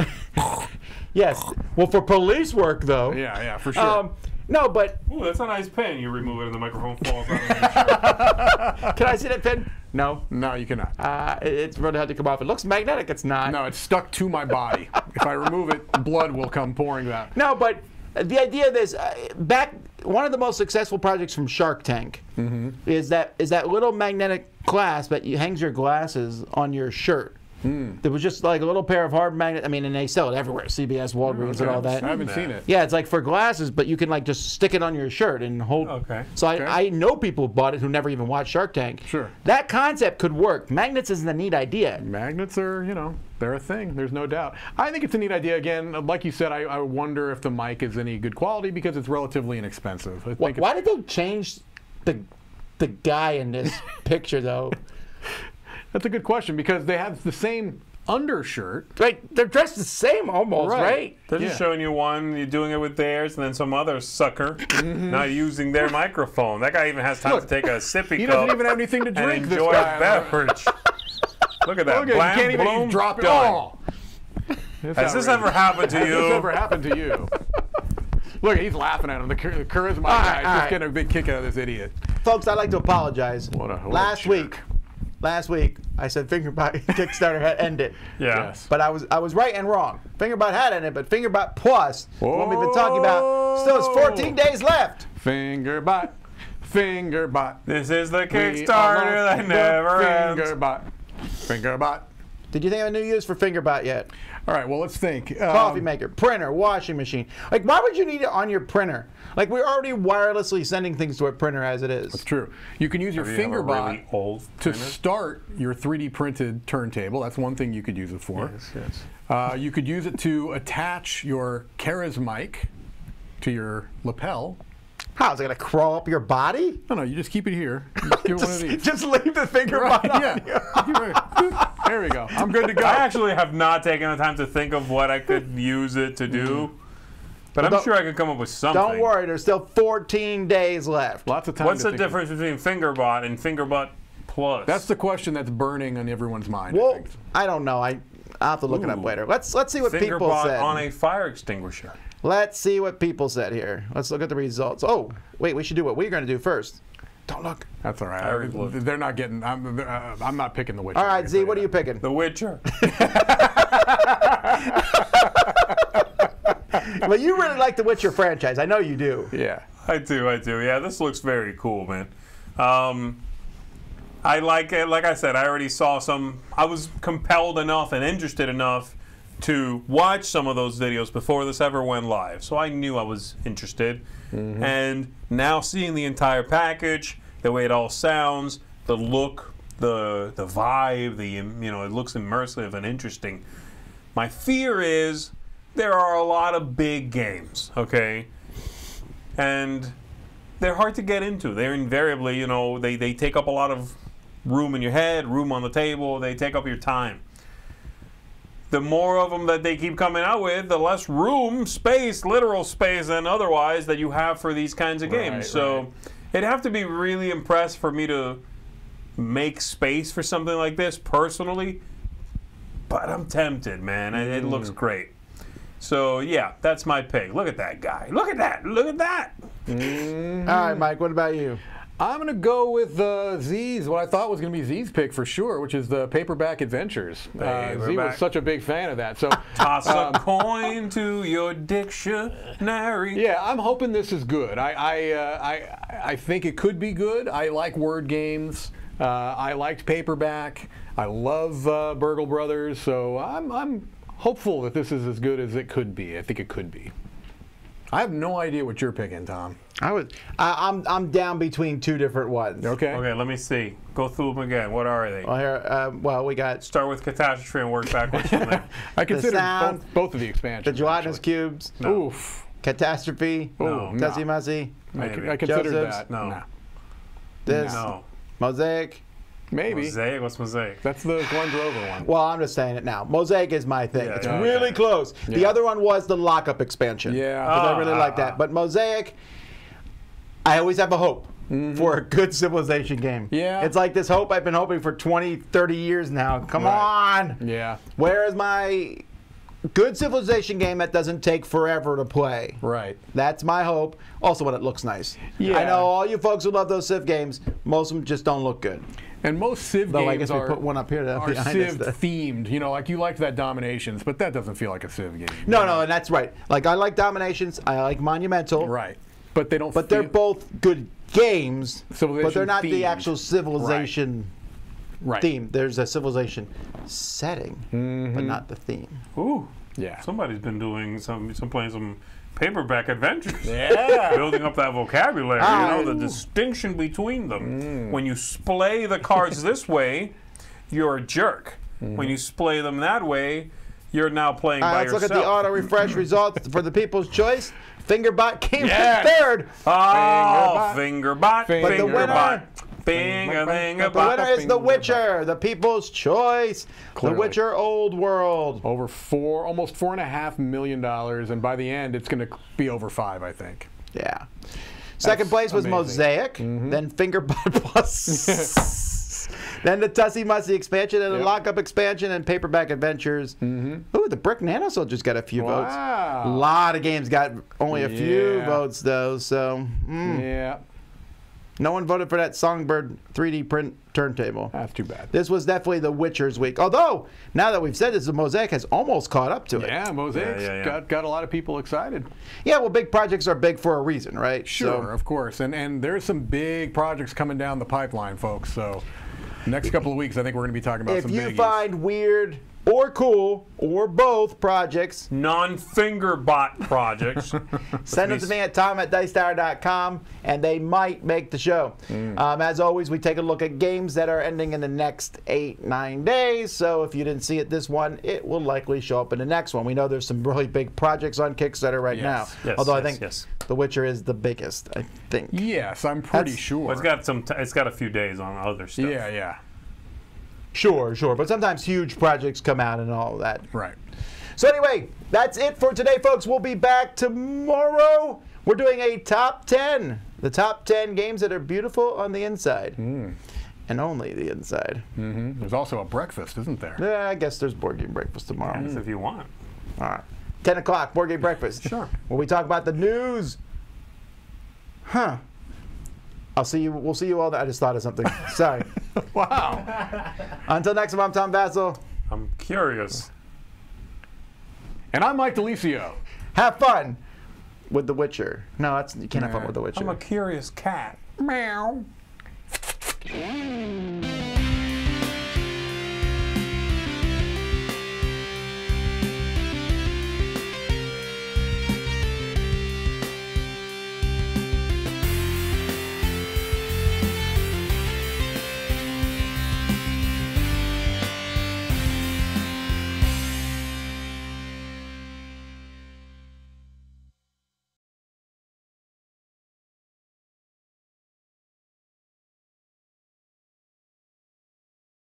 Yes. Well, for police work, though. Yeah, yeah, for sure. Um, no, but. Ooh, that's a nice pen. You remove it, and the microphone falls out of your shirt. Can I see that pen? No, no, you cannot. Uh, it's really hard to come off. It looks magnetic. It's not. No, it's stuck to my body. If I remove it, blood will come pouring out. No, but the idea of this, uh, back one of the most successful projects from Shark Tank mm-hmm. is that is that little magnetic clasp that you, hangs your glasses on your shirt. Mm. There was just like a little pair of hard magnet. I mean, and they sell it everywhere, C B S, Walgreens, and all that. I haven't seen it. Yeah, it's like for glasses, but you can like just stick it on your shirt and hold. Okay. So okay. I, I know people who bought it who never even watched Shark Tank. Sure. That concept could work. Magnets isn't a neat idea. Magnets are, you know, they're a thing. There's no doubt. I think it's a neat idea. Again, like you said, I, I wonder if the mic is any good quality because it's relatively inexpensive. I think why, why did they change the the guy in this picture though? That's a good question because they have the same undershirt. Right, they're dressed the same almost, right? right? They're just yeah. showing you one, you're doing it with theirs, and then some other sucker mm-hmm. not using their microphone. That guy even has time Look, to take a sippy he cup. He doesn't even have anything to drink. And enjoy this guy, a beverage. Look at that. Look at, Blam, you can't even bloom, drop it all. Has outrageous. This ever happened to you? Has this ever happened to you? Look, he's laughing at him. The charisma guy is just getting a big kick out of this idiot. Folks, I'd like to apologize. What a Last jerk. week. Last week, I said Fingerbot Kickstarter had ended. Yeah. Yes. But I was I was right and wrong. Fingerbot had ended, but Fingerbot Plus, the one we've been talking about, still has fourteen days left. Fingerbot, Fingerbot. This is the Kickstarter that never ends. Fingerbot, Fingerbot. Did you think of a new use for Fingerbot yet? All right, well, let's think. Um, Coffee maker, printer, washing machine. Like, why would you need it on your printer? Like, we're already wirelessly sending things to a printer as it is. That's true. You can use your Fingerbot really to start your three D printed turntable. That's one thing you could use it for. Yes, yes. Uh, you could use it to attach your CharisMic to your lapel. How, is it going to crawl up your body? No, no, you just keep it here. Just, give just, one of these. Just leave the finger right, on yeah. you. There we go. I'm good to go. I actually have not taken the time to think of what I could use it to do, mm-hmm. but well, I'm sure I could come up with something. Don't worry. There's still fourteen days left. Lots of time What's to the think difference of. between Fingerbot and Fingerbot Plus? That's the question that's burning on everyone's mind. Well, I, think. I don't know. I, I'll have to look Ooh. it up later. Let's, let's see what Fingerbot people said. Fingerbot on a fire extinguisher. Let's see what people said here. Let's look at the results. Oh, wait, we should do what we're going to do first. Don't look. That's all right. I they're not getting. I'm. Uh, I'm not picking The Witcher. All right, Z. What are you picking? The Witcher. Well, you really like The Witcher franchise. I know you do. Yeah, I do. I do. Yeah, this looks very cool, man. Um, I like it. Like I said, I already saw some. I was compelled enough and interested enough to watch some of those videos before this ever went live. So I knew I was interested. Mm-hmm. And now seeing the entire package, the way it all sounds, the look, the the vibe, the you know, it looks immersive and interesting. My fear is there are a lot of big games, okay? And they're hard to get into. They're invariably, you know, they, they take up a lot of room in your head, room on the table, they take up your time. The more of them that they keep coming out with, the less room, space, literal space, and otherwise that you have for these kinds of games. Right, so right. it'd have to be really impressed for me to make space for something like this personally. But I'm tempted, man. Mm. It, it looks great. So yeah, that's my pick. Look at that guy. Look at that. Look at that. Mm. All right, Mike. What about you? I'm going to go with uh, Zee's, what I thought was going to be Zee's pick for sure, which is the Paperback Adventures. Paperback. Uh, Zee was such a big fan of that. So Toss um, a coin to your dictionary. Yeah, I'm hoping this is good. I I, uh, I I think it could be good. I like word games. Uh, I liked Paperback. I love uh, Burgle Brothers. So I'm, I'm hopeful that this is as good as it could be. I think it could be. I have no idea what you're picking, Tom. I was. Uh, I'm. I'm down between two different ones. Okay. Okay. Let me see. Go through them again. What are they? Well, here, uh, well we got. Start with Catastrophe and work backwards from there. I consider both, both of the expansions. The gelatinous cubes. No. Oof. Catastrophe. No. Tuzzy Muzzy. I, I considered that. No. This. No. Mosaic? Maybe. Mosaic? What's Mosaic? That's the Glenn Drover one. Well, I'm just saying it now. Mosaic is my thing. Yeah, it's yeah, really okay. close. Yeah. The other one was the lockup expansion. Yeah. Uh, I really uh, like that. But Mosaic, I always have a hope mm-hmm. for a good Civilization game. Yeah. It's like this hope I've been hoping for twenty, thirty years now. Come right. on. Yeah. Where is my good Civilization game that doesn't take forever to play? Right. That's my hope. Also, when it looks nice. Yeah. I know all you folks who love those Civ games, most of them just don't look good. And most Civ Though games I guess are, we put one up here are Civ themed. You know, like you liked that Dominations, but that doesn't feel like a Civ game. No, right? no, and that's right. Like I like Dominations, I like Monumental. Right. But they don't. But they're both good games. But they're not themed. the actual Civilization. Right. Right. Theme. There's a Civilization setting, mm-hmm. but not the theme. Ooh, yeah. Somebody's been doing some, some playing some Paperback Adventures. Yeah, building up that vocabulary. Ah, you know ooh. the distinction between them. Mm. When you splay the cards this way, you're a jerk. Mm. When you splay them that way, you're now playing All right, by let's yourself. Let's look at the auto refresh results for the People's Choice. Fingerbot came yes. third. Oh, Fingerbot. Fingerbot. Fingerbot. But the winner. Finger, finger, the winner is The Witcher, the People's Choice. Clearly. The Witcher Old World. Over four, almost four and a half million dollars, and by the end, it's going to be over five, I think. Yeah. Second That's place was amazing. Mosaic, mm-hmm. then Fingerbot Plus, then the Tussy Mussy expansion, and the yep. Lockup expansion, and Paperback Adventures. Mm-hmm. Ooh, the Brick Nano Soldiers got a few wow. votes. A lot of games got only a yeah. few votes, though, so. Mm. Yeah. No one voted for that Songbird three D print turntable. That's too bad. This was definitely the Witcher's week. Although, now that we've said this, the Mosaic has almost caught up to it. Yeah, Mosaic's yeah, yeah, yeah. got, got a lot of people excited. Yeah, well, big projects are big for a reason, right? Sure, so. of course. And, and there's some big projects coming down the pipeline, folks. So, next couple of weeks, I think we're going to be talking about if some biggies. If you find weird or cool, or both projects. Non-Fingerbot projects. Send them to me at tom at dice tower dot com, and they might make the show. Mm. Um, as always, we take a look at games that are ending in the next eight, nine days. So if you didn't see it this one, it will likely show up in the next one. We know there's some really big projects on Kickstarter right yes. now. Yes, Although yes, I think yes. The Witcher is the biggest, I think. Yes, I'm pretty That's, sure. Well, it's got some. T it's got a few days on other stuff. Yeah, yeah. Sure, sure. But sometimes huge projects come out and all that. Right. So anyway, that's it for today, folks. We'll be back tomorrow. We're doing a top ten. The top ten games that are beautiful on the inside. Mm. And only the inside. Mm-hmm. There's also a breakfast, isn't there? Yeah, I guess there's board game breakfast tomorrow. Yes, if you want. All right. ten o'clock, board game breakfast. Sure. Where we talk about the news. Huh. I'll see you. We'll see you all. I just thought of something. Sorry. Wow. Until next time, I'm Tom Vassell. I'm curious. And I'm Mike Delisio. Have fun with The Witcher. No, that's you can't yeah. have fun with The Witcher. I'm a curious cat. Meow.